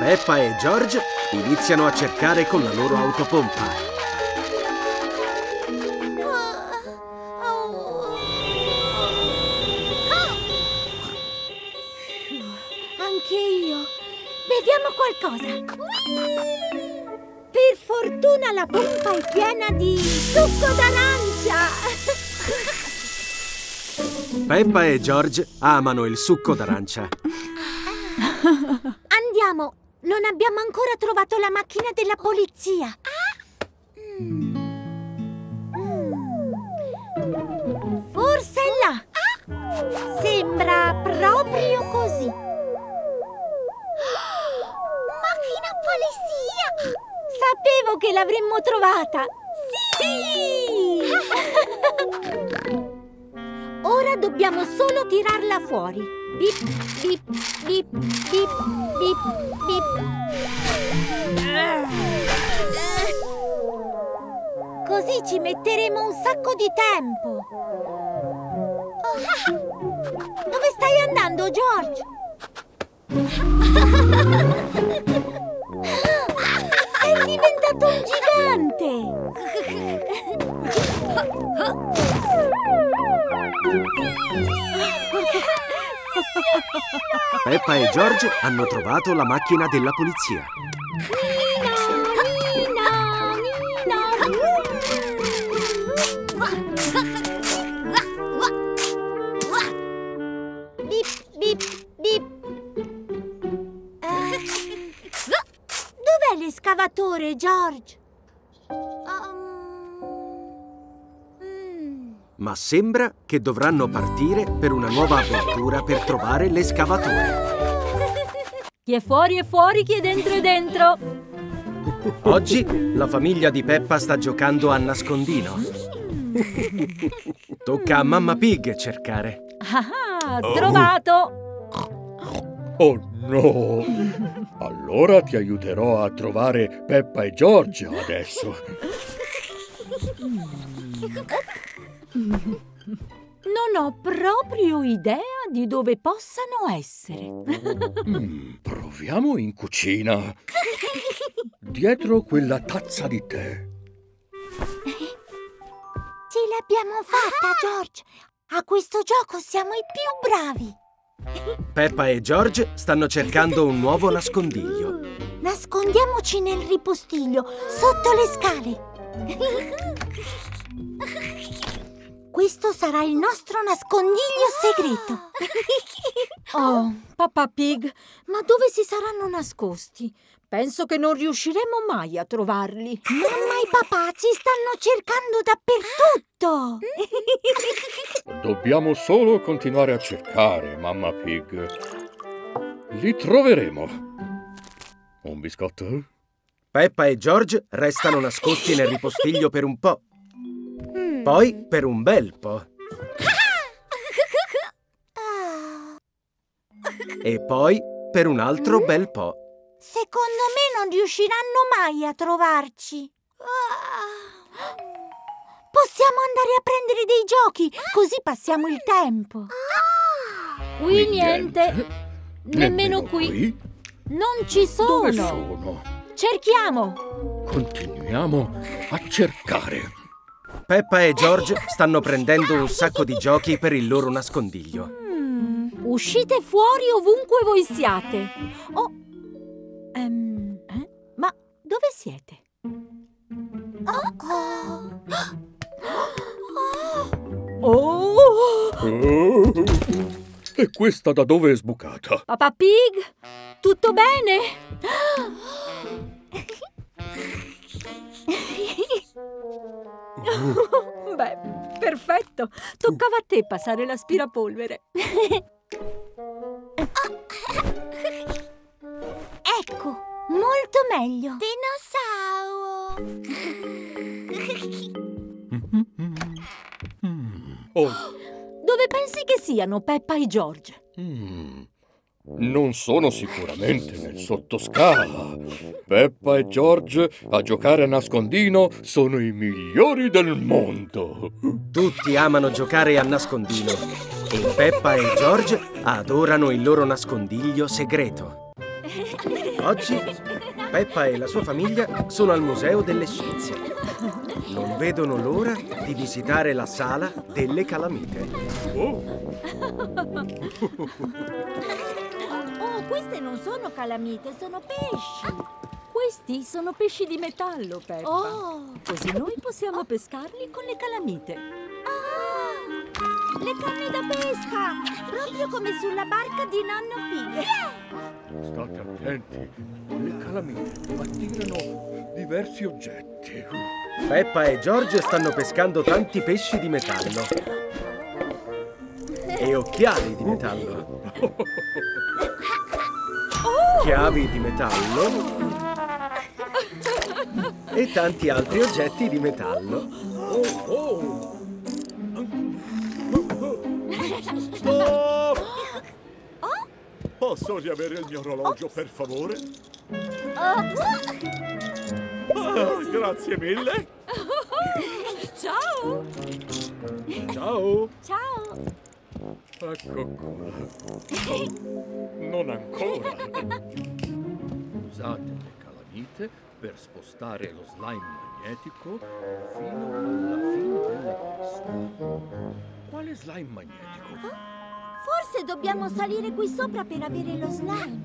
Peppa e George iniziano a cercare con la loro autopompa. Qualcosa. Per fortuna la pompa è piena di succo d'arancia. Peppa e George amano il succo d'arancia. Andiamo, non abbiamo ancora trovato la macchina della polizia. Forse è là. Sembra proprio così. Polizia! Sapevo che l'avremmo trovata! Sì! Ora dobbiamo solo tirarla fuori. Bip, bip, bip, bip, bip, bip. Così ci metteremo un sacco di tempo. Dove stai andando, George? Sei diventato un gigante! Peppa e George hanno trovato la macchina della polizia. lavatore, George. Ma sembra che dovranno partire per una nuova avventura per trovare l'escavatore. Chi è fuori, chi è dentro è dentro. Oggi la famiglia di Peppa sta giocando a nascondino. Tocca a Mamma Pig cercare. Ah, trovato! Oh no! Allora ti aiuterò a trovare Peppa e Giorgio adesso. Non ho proprio idea di dove possano essere. Proviamo in cucina. Dietro quella tazza di tè. Ce l'abbiamo fatta, George. A questo gioco siamo i più bravi. Peppa e George stanno cercando un nuovo nascondiglio. Nascondiamoci nel ripostiglio, sotto le scale. Questo sarà il nostro nascondiglio segreto. Oh, Papà Pig, ma dove si saranno nascosti? Penso che non riusciremo mai a trovarli. Mamma e papà ci stanno cercando dappertutto. Dobbiamo solo continuare a cercare, Mamma Pig. Li troveremo. Un biscotto? Peppa e George restano nascosti nel ripostiglio per un po'. Poi per un bel po'. E poi per un altro bel po'. Secondo me non riusciranno mai a trovarci. Possiamo andare a prendere dei giochi, così passiamo il tempo. Qui niente. Nemmeno qui. Non ci sono. Dove sono? Cerchiamo. Continuiamo a cercare. Peppa e George stanno prendendo un sacco di giochi per il loro nascondiglio. Uscite fuori ovunque voi siate. Ma dove siete? E questa da dove è sbucata? Papà Pig, tutto bene? Beh, perfetto. Toccava a te passare l'aspirapolvere. Ecco, molto meglio. Dinosauro. Dove pensi che siano Peppa e George? Non sono sicuramente nel sottoscala. Peppa e George a giocare a nascondino sono i migliori del mondo. Tutti amano giocare a nascondino e Peppa e George adorano il loro nascondiglio segreto. Oggi Peppa e la sua famiglia sono al Museo delle Scienze. Non vedono l'ora di visitare la Sala delle Calamite. Queste non sono calamite, sono pesci. Questi sono pesci di metallo, Peppa. Così noi possiamo pescarli con le calamite. Le canne da pesca! Proprio come sulla barca di Nonno Pig. State attenti, le calamite attirano diversi oggetti. Peppa e George stanno pescando tanti pesci di metallo. E occhiali di metallo. Chiavi di metallo e tanti altri oggetti di metallo. Stop! Posso riavere il mio orologio, per favore? Grazie mille. Ciao. Ciao. Ciao. Ecco qua. Non ancora. Usate le calamite per spostare lo slime magnetico fino alla fine della pista. Quale slime magnetico? Forse dobbiamo salire qui sopra per avere lo slime.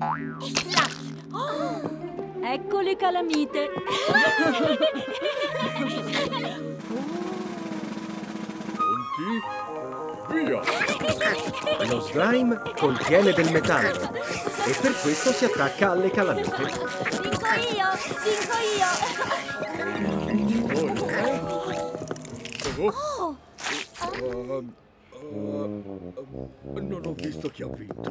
Là. Ecco le calamite. Pronti? Via! Lo slime contiene del metallo e per questo si attacca alle calamite. Vinco io! Oh! Non ho visto chi ha vinto. Che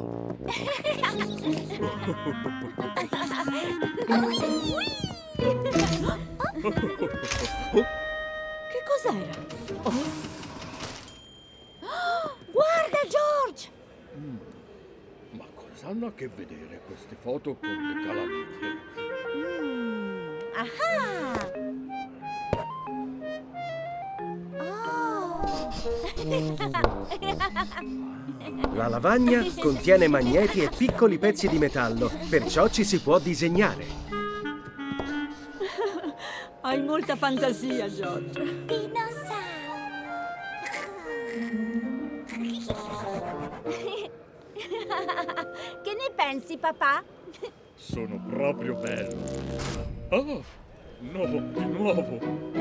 cos'era? Oh. Oh, guarda, George! Ma cos'hanno a che vedere queste foto con le calamite? La lavagna contiene magneti e piccoli pezzi di metallo, perciò ci si può disegnare. Hai molta fantasia, George. Dinosauro! Che ne pensi, papà? Sono proprio bello. Oh! No, di nuovo!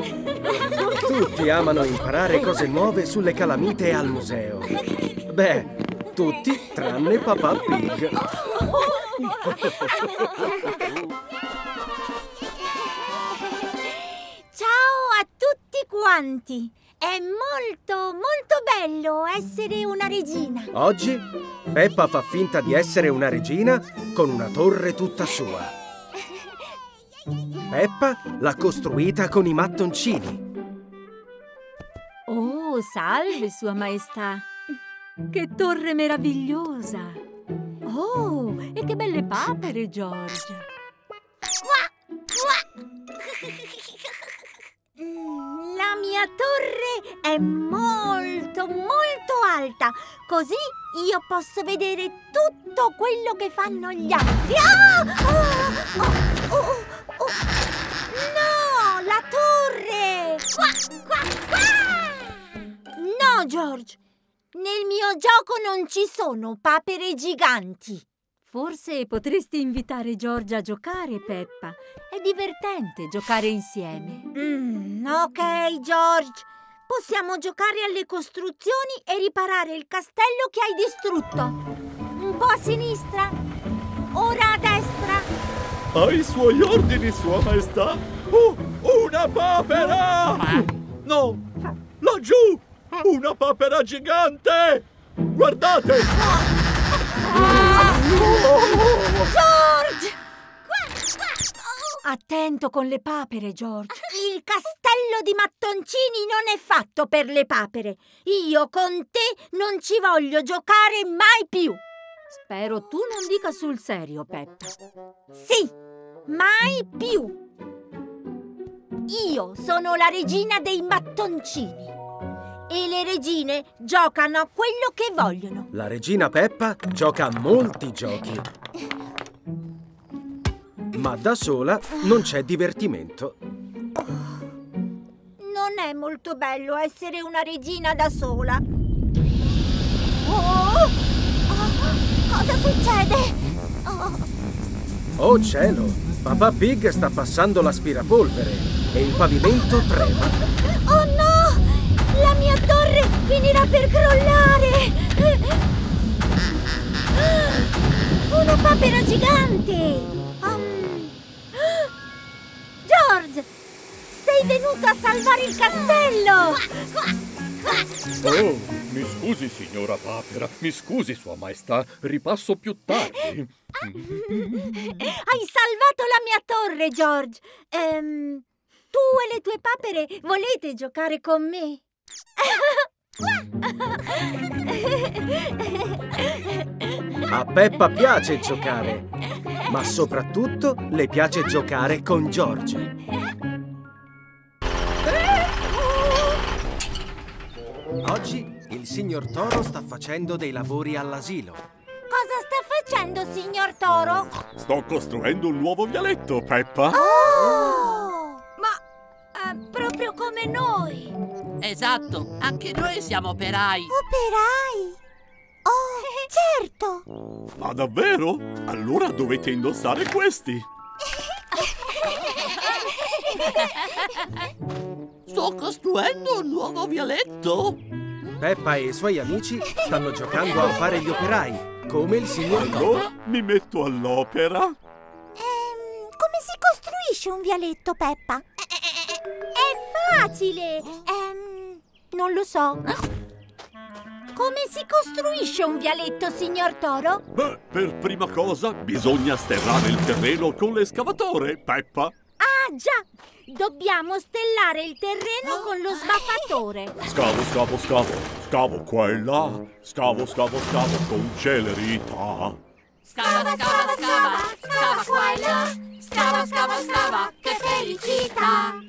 Tutti amano imparare cose nuove sulle calamite al museo. Beh, tutti tranne Papà Pig. Ciao a tutti quanti! È molto, molto bello essere una regina. Oggi Peppa fa finta di essere una regina con una torre tutta sua. Peppa l'ha costruita con i mattoncini. Oh, salve, Sua Maestà! Che torre meravigliosa! Oh, e che belle papere, George! La mia torre è molto, molto alta, così io posso vedere tutto quello che fanno gli altri. No, la torre! No, George, nel mio gioco non ci sono papere giganti. Forse potresti invitare George a giocare, Peppa. È divertente giocare insieme. Ok, George. Possiamo giocare alle costruzioni e riparare il castello che hai distrutto. Un po' a sinistra, ora a destra. Ai suoi ordini, Sua Maestà! Una papera! No! Laggiù! Una papera gigante! Guardate! George! Attento con le papere, George! Il castello di mattoncini non è fatto per le papere! Io con te non ci voglio giocare mai più! Spero tu non dica sul serio, Peppa. Sì, mai più! Io sono la regina dei mattoncini. E le regine giocano a quello che vogliono. La regina Peppa gioca a molti giochi. Ma da sola non c'è divertimento. Non è molto bello essere una regina da sola. Oh! Cosa succede? Oh cielo! Papà Pig sta passando l'aspirapolvere e il pavimento trema. Oh no! La mia torre finirà per crollare! Una papera gigante! George! Sei venuto a salvare il castello! Oh, mi scusi, signora papera, mi scusi, Sua Maestà, ripasso più tardi. Hai salvato la mia torre, George. Tu e le tue papere volete giocare con me? A Peppa piace giocare, ma soprattutto le piace giocare con George. Oggi il signor Toro sta facendo dei lavori all'asilo. Cosa sta facendo, signor Toro? Sto costruendo un nuovo vialetto, Peppa. Oh! Ma proprio come noi. Esatto, anche noi siamo operai. Operai? Oh, certo. Ma davvero? Allora dovete indossare questi. Sto costruendo un nuovo vialetto. Peppa e i suoi amici stanno giocando a fare gli operai, come il signor Toro. Allora mi metto all'opera. Come si costruisce conosci un vialetto, Peppa? È facile! Non lo so. Come si costruisce un vialetto, signor Toro? Beh, per prima cosa bisogna sterrare il terreno con l'escavatore, Peppa. Ah, già! Dobbiamo stellare il terreno con lo sbaffatore. Scavo, scavo, scavo, scavo qua e là. Scavo, scavo, scavo con celerità. Scava, scava, scava, scava qua e là. Scava, scava, scava, che felicità.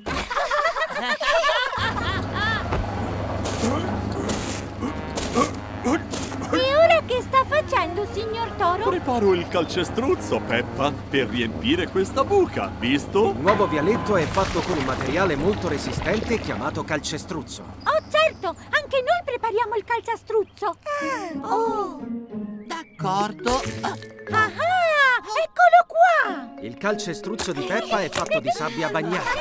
E ora che sta facendo, signor Toro? Preparo il calcestruzzo, Peppa, per riempire questa buca, visto? Il nuovo vialetto è fatto con un materiale molto resistente chiamato calcestruzzo. Oh, certo! Anche noi prepariamo il calcestruzzo! D'accordo! Ah, eccolo qua! Il calcestruzzo di Peppa è fatto di sabbia bagnata.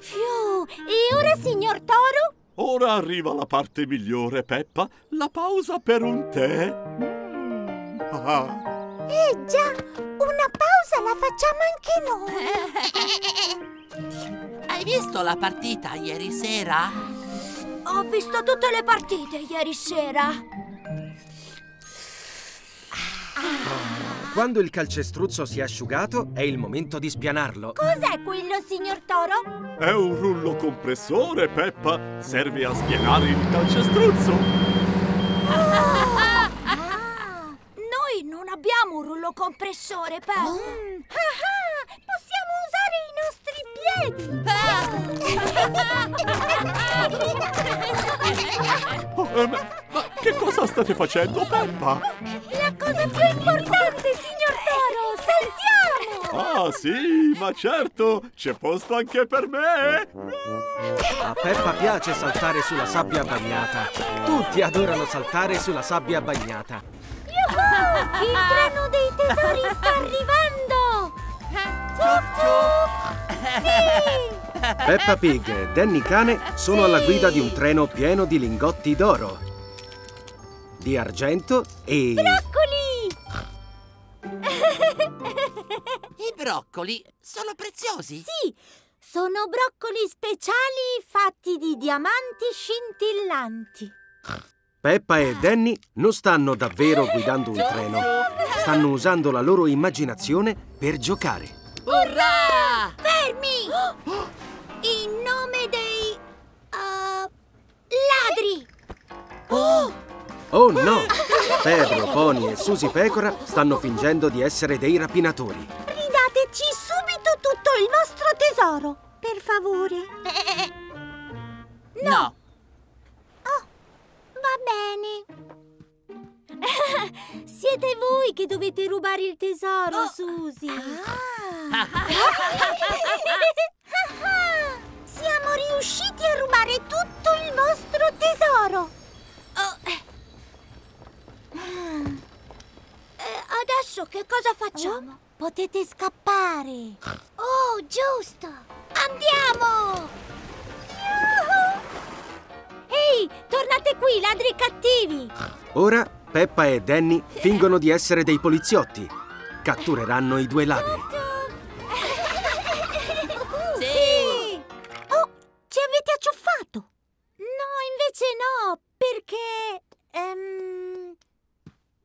Fiu! E ora, signor Toro? Ora arriva la parte migliore, Peppa. La pausa per un tè. Già! Una pausa la facciamo anche noi. Hai visto la partita ieri sera? Ho visto tutte le partite ieri sera. Quando il calcestruzzo si è asciugato, è il momento di spianarlo. Cos'è quello, signor Toro? È un rullo compressore, Peppa. Serve a spianare il calcestruzzo. Noi non abbiamo un rullo compressore, Peppa. Possiamo usare i nostri piedi. Ma che cosa state facendo, Peppa? La cosa più importante, signor Toro! Saltiamo! Ah, sì, ma certo! C'è posto anche per me! A Peppa piace saltare sulla sabbia bagnata. Tutti adorano saltare sulla sabbia bagnata. Yuhu! Il treno dei tesori sta arrivando! Sì! Peppa Pig e Danny Cane sono alla guida di un treno pieno di lingotti d'oro, di argento e... Broccoli! I broccoli sono preziosi? Sì, sono broccoli speciali fatti di diamanti scintillanti. Peppa e Danny non stanno davvero guidando un treno, stanno usando la loro immaginazione per giocare. Urrà! Fermi! In nome dei... ladri! Oh no! Pedro, Pony e Susie Pecora stanno fingendo di essere dei rapinatori. Ridateci subito tutto il vostro tesoro, per favore. No! Oh, va bene. Siete voi che dovete rubare il tesoro, Susie. Siamo riusciti a rubare tutto il vostro tesoro! Adesso che cosa facciamo? Potete scappare! Oh, giusto! Andiamo! Ehi, tornate qui, ladri cattivi! Ora Peppa e Danny fingono di essere dei poliziotti. Cattureranno i due ladri. Acciuffato! No, invece no, perché...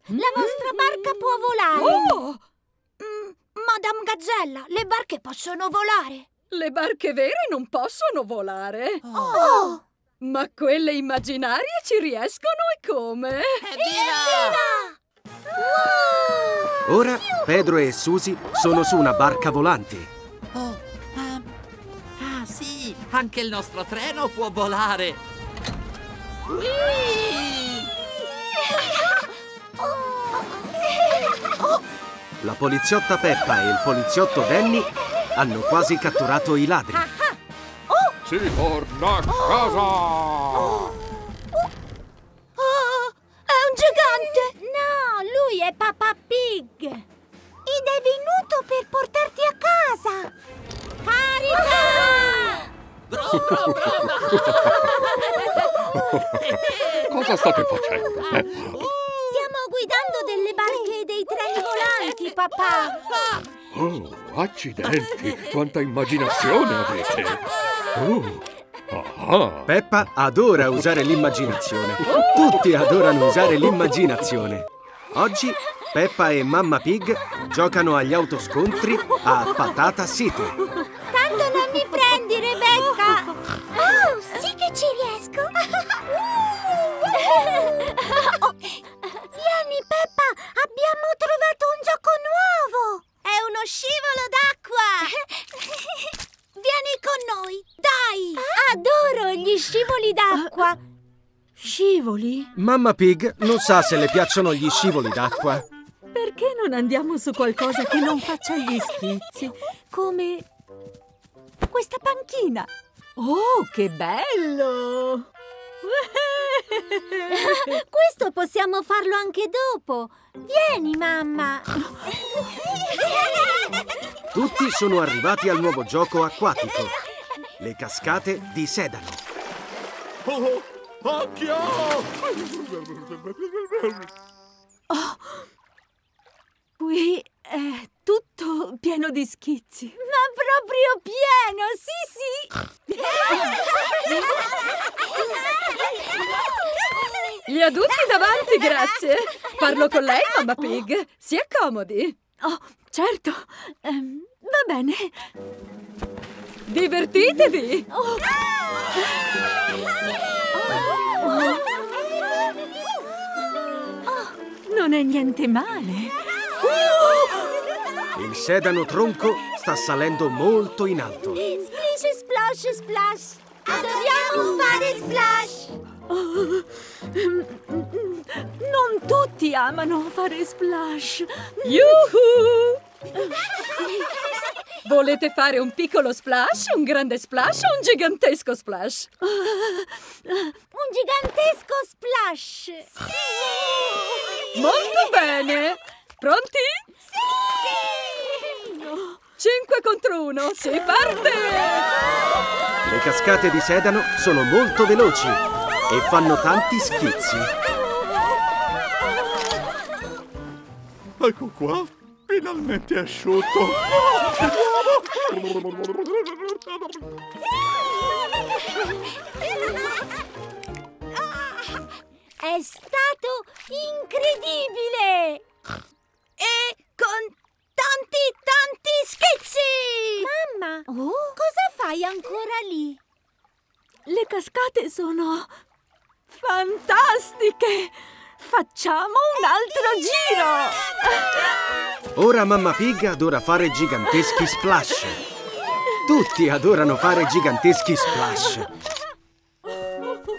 la vostra barca può volare. Madame Gazzella, le barche possono volare. Le barche vere non possono volare. Ma quelle immaginarie ci riescono e come? Evviva! Ora Pedro e Susie sono su una barca volante. Sì, anche il nostro treno può volare. La poliziotta Peppa e il poliziotto Danny hanno quasi catturato i ladri. Si torna a casa! È un gigante! No, lui è Papà Pig ed è venuto per portarti a casa! Carica! Cosa state facendo, Peppa? Stiamo guidando delle barche e dei treni volanti, papà. Oh, accidenti! Quanta immaginazione avete! Peppa adora usare l'immaginazione. Tutti adorano usare l'immaginazione. Oggi Peppa e Mamma Pig giocano agli autoscontri a patata sito. Tanto non mi prendi, Rebecca! Oh, sì che ci riesco! Vieni, Peppa! Abbiamo trovato un gioco nuovo! È uno scivolo d'acqua! Vieni con noi! Dai! Adoro gli scivoli d'acqua! Scivoli? Mamma Pig non sa se le piacciono gli scivoli d'acqua. Perché non andiamo su qualcosa che non faccia gli schizzi? Come questa panchina! Oh, che bello! Questo possiamo farlo anche dopo. Vieni, mamma. Tutti sono arrivati al nuovo gioco acquatico. Le cascate di sedano. Oh, occhio! Oh, qui è tutto pieno di schizzi. Ma proprio pieno, sì sì! Gli adulti davanti, grazie. Parlo con lei, Mamma Pig. Si accomodi. Oh, certo. Va bene. Divertitevi. Oh. Oh, non è niente male. Il sedano tronco sta salendo molto in alto. Splish, splash, splash. Adoriamo fare splash. Oh, non tutti amano fare splash. Yuhu! Volete fare un piccolo splash, un grande splash o un gigantesco splash? Un gigantesco splash! Sì! Molto bene! Pronti? Sì! 5 contro 1, si parte! Le cascate di sedano sono molto veloci e fanno tanti schizzi. Ecco qua, finalmente asciutto. È stato incredibile! E con tanti schizzi! Mamma, cosa fai ancora lì? Le cascate sono... fantastiche! Facciamo un altro giro! Ora Mamma Pig adora fare giganteschi splash. Tutti adorano fare giganteschi splash.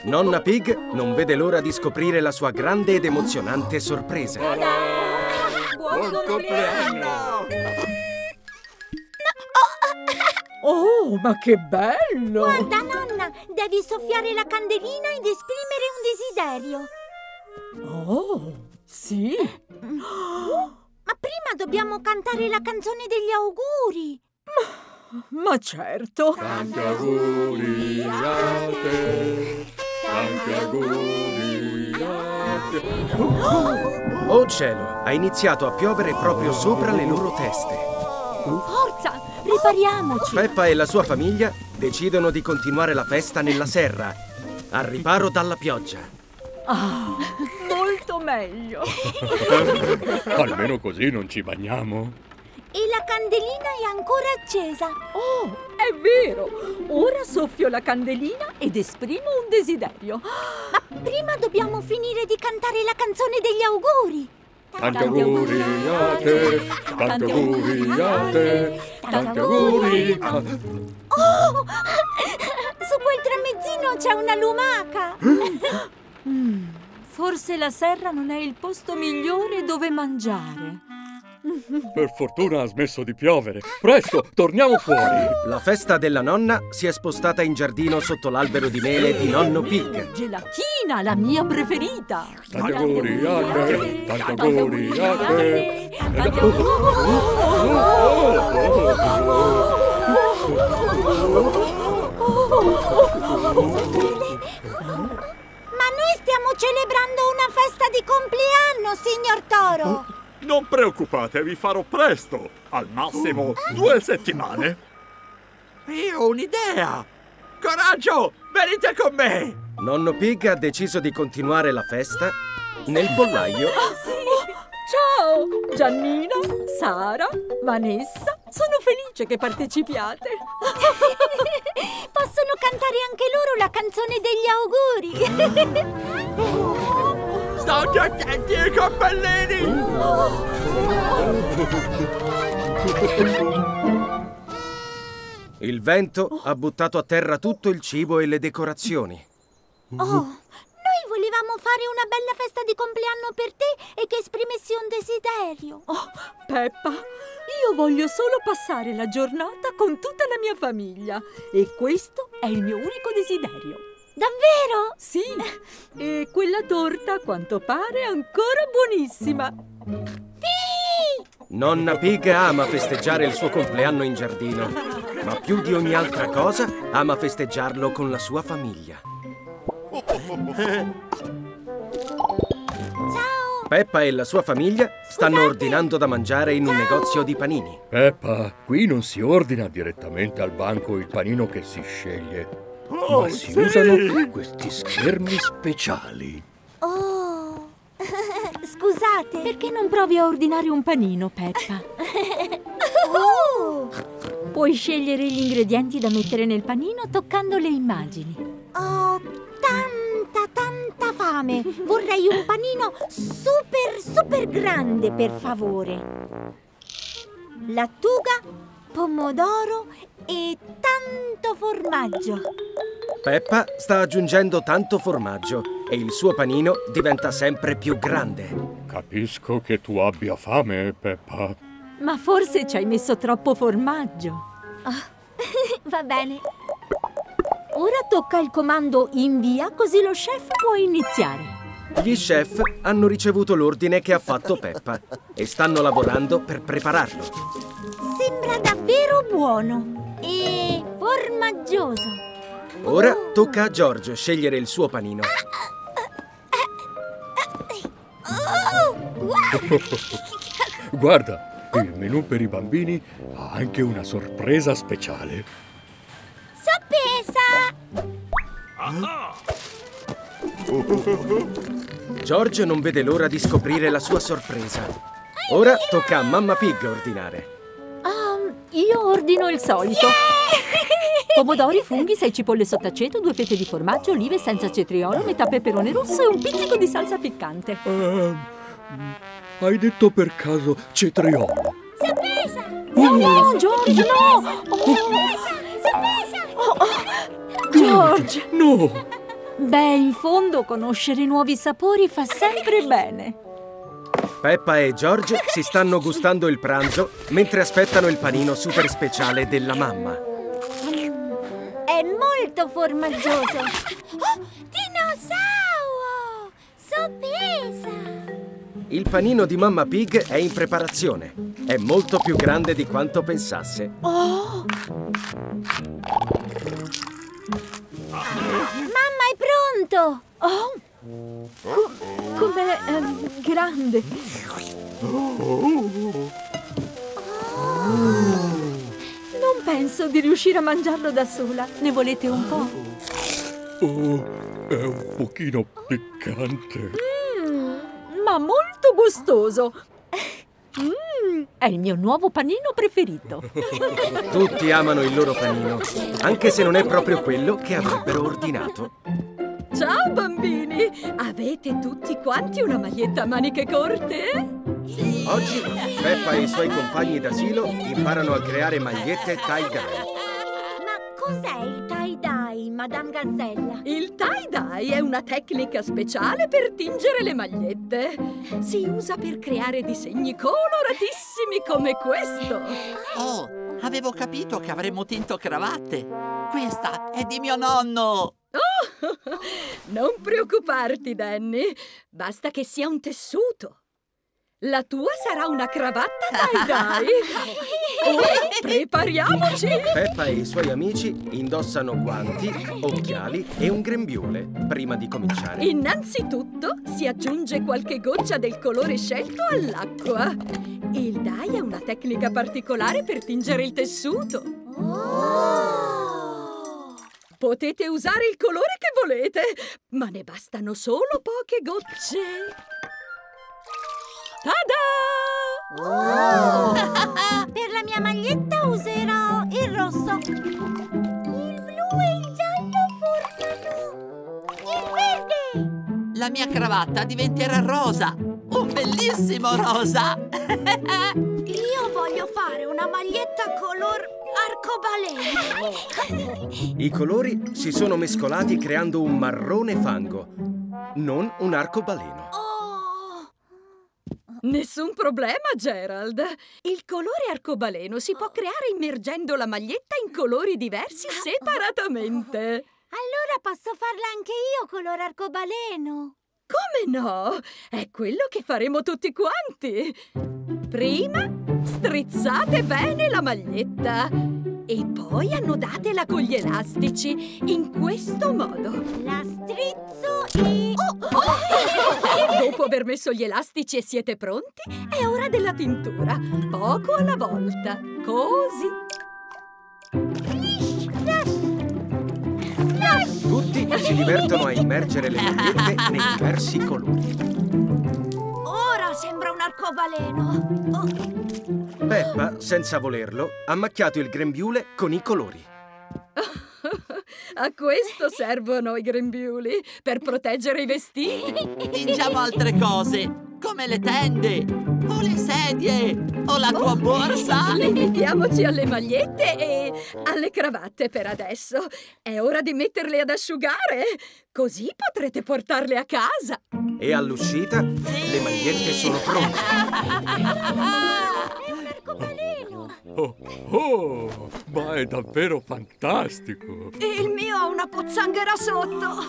Nonna Pig non vede l'ora di scoprire la sua grande ed emozionante sorpresa. Buon compleanno! Oh, ma che bello! Guarda, nonna, devi soffiare la candelina ed esprimere un desiderio. Oh, sì! Ma prima dobbiamo cantare la canzone degli auguri. Ma certo! Tanti auguri a te! Tanti auguri a te! Oh cielo! Ha iniziato a piovere proprio sopra le loro teste. Forza, ripariamoci! Peppa e la sua famiglia decidono di continuare la festa nella serra, al riparo dalla pioggia. Ah, molto meglio! Almeno così non ci bagniamo. E la candelina è ancora accesa. Oh, è vero! Ora soffio la candelina ed esprimo un desiderio. Ma prima dobbiamo finire di cantare la canzone degli auguri. Tanti auguri a te, tanti auguri a te, tanti auguri a te. Oh! Su quel tramezzino c'è una lumaca! Forse la serra non è il posto migliore dove mangiare. Per fortuna ha smesso di piovere. Presto, torniamo fuori! La festa della nonna si è spostata in giardino sotto l'albero di mele di Nonno Pig. Gelatina, la mia preferita! Tanti auguri a te! Tanti auguri a te! Tanti auguri! Ma noi stiamo celebrando una festa di compleanno, signor Toro! Non preoccupatevi, farò presto! Al massimo 2 settimane! Io ho un'idea! Coraggio! Venite con me! Nonno Pig ha deciso di continuare la festa nel pollaio. Ciao! Giannina, Sara, Vanessa, sono felice che partecipiate! Possono cantare anche loro la canzone degli auguri! State attenti ai cappellini! Il vento ha buttato a terra tutto il cibo e le decorazioni. Oh! Volevamo fare una bella festa di compleanno per te e che esprimessi un desiderio. Oh, Peppa, io voglio solo passare la giornata con tutta la mia famiglia e questo è il mio unico desiderio. Davvero? Sì, e quella torta a quanto pare è ancora buonissima. Sì! Nonna Pig ama festeggiare il suo compleanno in giardino, ma più di ogni altra cosa ama festeggiarlo con la sua famiglia. Ciao! Peppa e la sua famiglia stanno ordinando da mangiare in un negozio di panini. Peppa, qui non si ordina direttamente al banco il panino che si sceglie, ma si usano questi schermi speciali. Oh! Scusate, perché non provi a ordinare un panino, Peppa? Puoi scegliere gli ingredienti da mettere nel panino toccando le immagini. Ho tanta fame! Vorrei un panino super grande, per favore! Lattuga, pomodoro e tanto formaggio! Peppa sta aggiungendo tanto formaggio e il suo panino diventa sempre più grande. Capisco che tu abbia fame, Peppa. Ma forse ci hai messo troppo formaggio. Va bene. Ora tocca il comando invia, così lo chef può iniziare. Gli chef hanno ricevuto l'ordine che ha fatto Peppa e stanno lavorando per prepararlo. Sembra davvero buono e formaggioso. Ora tocca a George scegliere il suo panino. Guarda, il menù per i bambini ha anche una sorpresa speciale. George non vede l'ora di scoprire la sua sorpresa. Ora tocca a Mamma Pig ordinare. Io ordino il solito. Pomodori, funghi, 6 cipolle sott'aceto, 2 fette di formaggio, olive senza cetriolo, metà peperone rosso e un pizzico di salsa piccante. Hai detto per caso cetriolo? Sorpresa! No, George, no! Sorpresa! George! No! Beh, in fondo conoscere nuovi sapori fa sempre bene. Peppa e George si stanno gustando il pranzo mentre aspettano il panino super speciale della mamma. È molto formaggioso! Oh, dinosauro! Sorpresa! Il panino di Mamma Pig è in preparazione. È molto più grande di quanto pensasse. Mamma, è pronto! Com'è grande! Non penso di riuscire a mangiarlo da sola. Ne volete un po'? È un pochino piccante. Ma molto gustoso! È il mio nuovo panino preferito. Tutti amano il loro panino, anche se non è proprio quello che avrebbero ordinato. Ciao bambini! Avete tutti quanti una maglietta a maniche corte? Oggi Peppa e i suoi compagni d'asilo imparano a creare magliette tie-dye. Cos'è il tie-dye, Madame Gazzella? Il tie-dye è una tecnica speciale per tingere le magliette. Si usa per creare disegni coloratissimi come questo. Oh, avevo capito che avremmo tinto cravatte. Questa è di mio nonno. Oh, non preoccuparti, Danny. Basta che sia un tessuto. La tua sarà una cravatta tie-dye. Prepariamoci! Peppa e i suoi amici indossano guanti, occhiali e un grembiule prima di cominciare. Innanzitutto si aggiunge qualche goccia del colore scelto all'acqua. Il dye è una tecnica particolare per tingere il tessuto. Oh! Potete usare il colore che volete, ma ne bastano solo poche gocce. Tada! Oh! Per la mia maglietta userò il rosso. Il blu e il giallo formano il verde. La mia cravatta diventerà rosa. Un bellissimo rosa. Io voglio fare una maglietta color arcobaleno. I colori si sono mescolati creando un marrone fango, non un arcobaleno. Oh! Nessun problema, Gerald. Il colore arcobaleno si può creare immergendo la maglietta in colori diversi separatamente. Allora posso farla anche io, colore arcobaleno? Come no? È quello che faremo tutti quanti. Prima strizzate bene la maglietta e poi annodatela con gli elastici, in questo modo. La strizzo e... Oh, oh! Dopo aver messo gli elastici e siete pronti, è ora della tintura. Poco alla volta, così. Tutti si divertono a immergere le magliette nei diversi colori. Ora sembra un arcobaleno. Oh. Peppa, senza volerlo, ha macchiato il grembiule con i colori. A questo servono i grembiuli, per proteggere i vestiti. Tingiamo altre cose, come le tende, o le sedie, o la tua borsa. Limitiamoci alle magliette e alle cravatte per adesso. È ora di metterle ad asciugare, così potrete portarle a casa. E all'uscita le magliette sono pronte. È un arcobaleno. Oh, oh, ma è davvero fantastico. Il mio ha una pozzanghera sotto.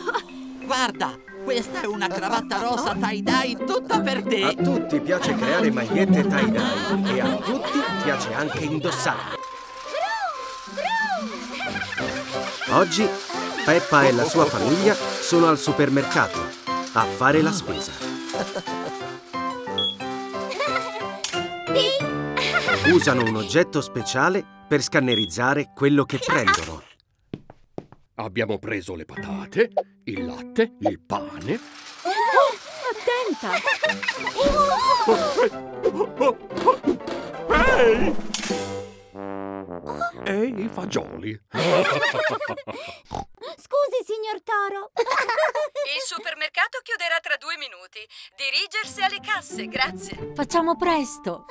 Guarda, questa è una cravatta rosa tie-dye tutta per te. A tutti piace creare magliette tie-dye e a tutti piace anche indossarle. Oggi Peppa e la sua famiglia sono al supermercato a fare la spesa. Usano un oggetto speciale per scannerizzare quello che prendono. Abbiamo preso le patate, il latte, il pane. Attenta! Ehi! Ehi, i fagioli! Scusi, signor Toro! Il supermercato chiuderà tra 2 minuti. Dirigersi alle casse, grazie! Facciamo presto!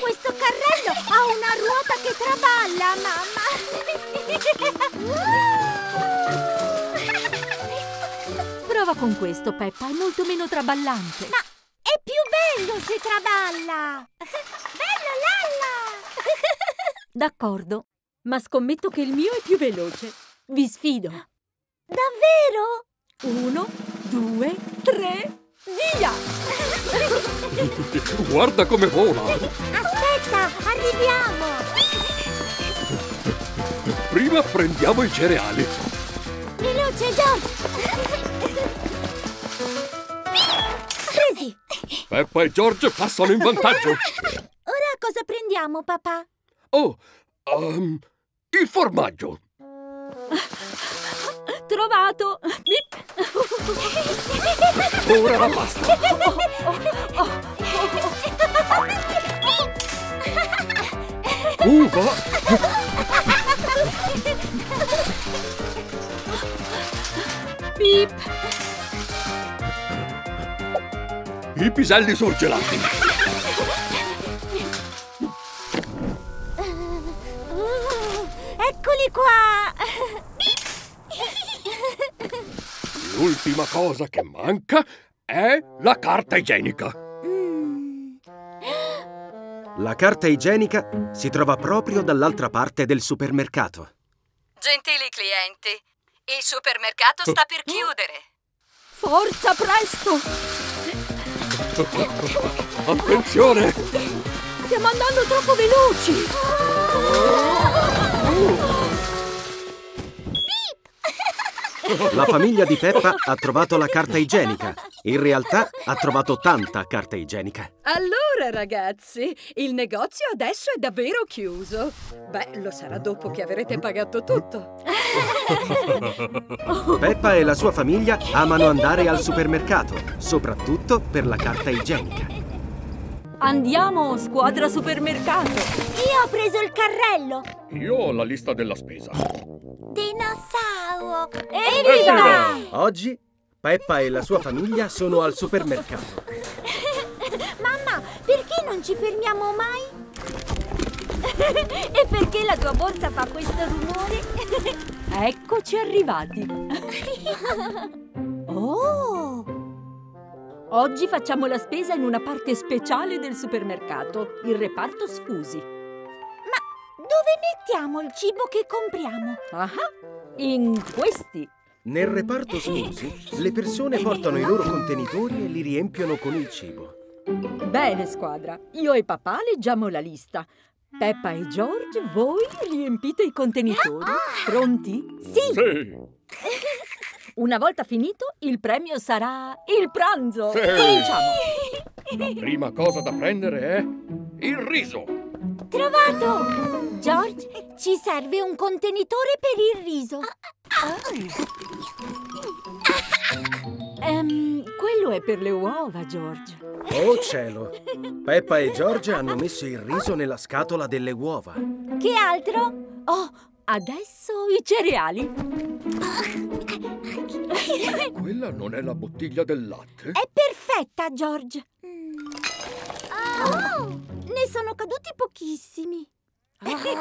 Questo carrello ha una ruota che traballa, mamma! Prova con questo, Peppa, è molto meno traballante. Ma è più bello se traballa! Bello, Lalla! D'accordo, ma scommetto che il mio è più veloce. Vi sfido. Davvero? 1, 2, 3... Via! Guarda come vola! Aspetta, arriviamo! Prima prendiamo i cereali. Veloce, George! Presi! Peppa e George passano in vantaggio. Ora cosa prendiamo, papà? Oh, il formaggio. Trovato! Ora la pasta! Uva! Pip! I piselli surgelati! Eccoli qua! L'ultima cosa che manca è la carta igienica. La carta igienica si trova proprio dall'altra parte del supermercato. Gentili clienti, il supermercato sta per chiudere. Forza, presto! Attenzione! Stiamo andando troppo veloci! La famiglia di Peppa ha trovato la carta igienica. In realtà ha trovato tanta carta igienica. Allora ragazzi, il negozio adesso è davvero chiuso. Beh, lo sarà dopo che avrete pagato tutto. Peppa e la sua famiglia amano andare al supermercato, soprattutto per la carta igienica. Andiamo, squadra supermercato! Io ho preso il carrello! Io ho la lista della spesa. Dinosauro! Evviva! Oggi Peppa e la sua famiglia sono al supermercato. Mamma, perché non ci fermiamo mai? E perché la tua borsa fa questo rumore? Eccoci arrivati. Oh! Oggi facciamo la spesa in una parte speciale del supermercato, il reparto sfusi. Ma dove mettiamo il cibo che compriamo? Ah, in questi! Nel reparto sfusi, le persone portano i loro contenitori e li riempiono con il cibo. Bene, squadra. Io e papà leggiamo la lista. Peppa e George, voi riempite i contenitori. Pronti? Sì! Sì! Una volta finito, il premio sarà il pranzo. Sì! Cominciamo! La prima cosa da prendere è il riso! Trovato! George, ci serve un contenitore per il riso. Quello è per le uova, George. Oh cielo! Peppa e George hanno messo il riso nella scatola delle uova. Che altro? Oh, adesso i cereali. Quella non è la bottiglia del latte? È perfetta, George. Oh, ne sono caduti pochissimi. Grazie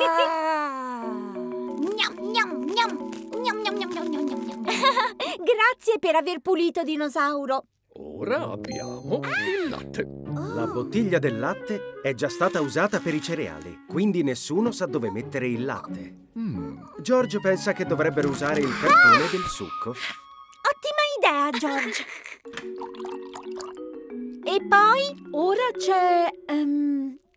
per aver pulito, dinosauro. Ora abbiamo il latte. La bottiglia del latte è già stata usata per i cereali, quindi nessuno sa dove mettere il latte. George pensa che dovrebbero usare il cartone del succo. Ottima idea, George. E poi ora c'è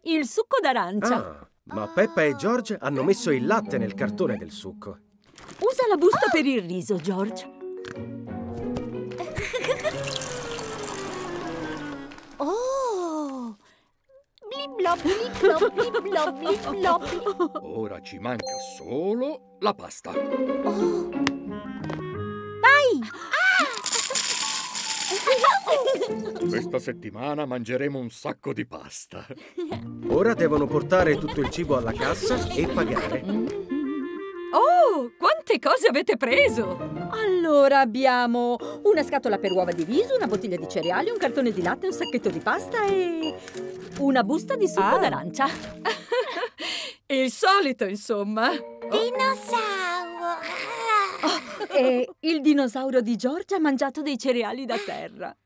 il succo d'arancia. Ma Peppa e George hanno messo il latte nel cartone del succo. Usa la busta per il riso, George. Oh! Blip-blop, blip-blop, blip-blop, blip-blop. Ora ci manca solo la pasta. Oh. Vai! Questa settimana mangeremo un sacco di pasta. Ora devono portare tutto il cibo alla cassa e pagare. Oh, quante cose avete preso! Allora abbiamo una scatola per uova di riso, una bottiglia di cereali, un cartone di latte, un sacchetto di pasta e una busta di succo d'arancia. Il solito, insomma. Dinosauro! E il dinosauro di George ha mangiato dei cereali da terra.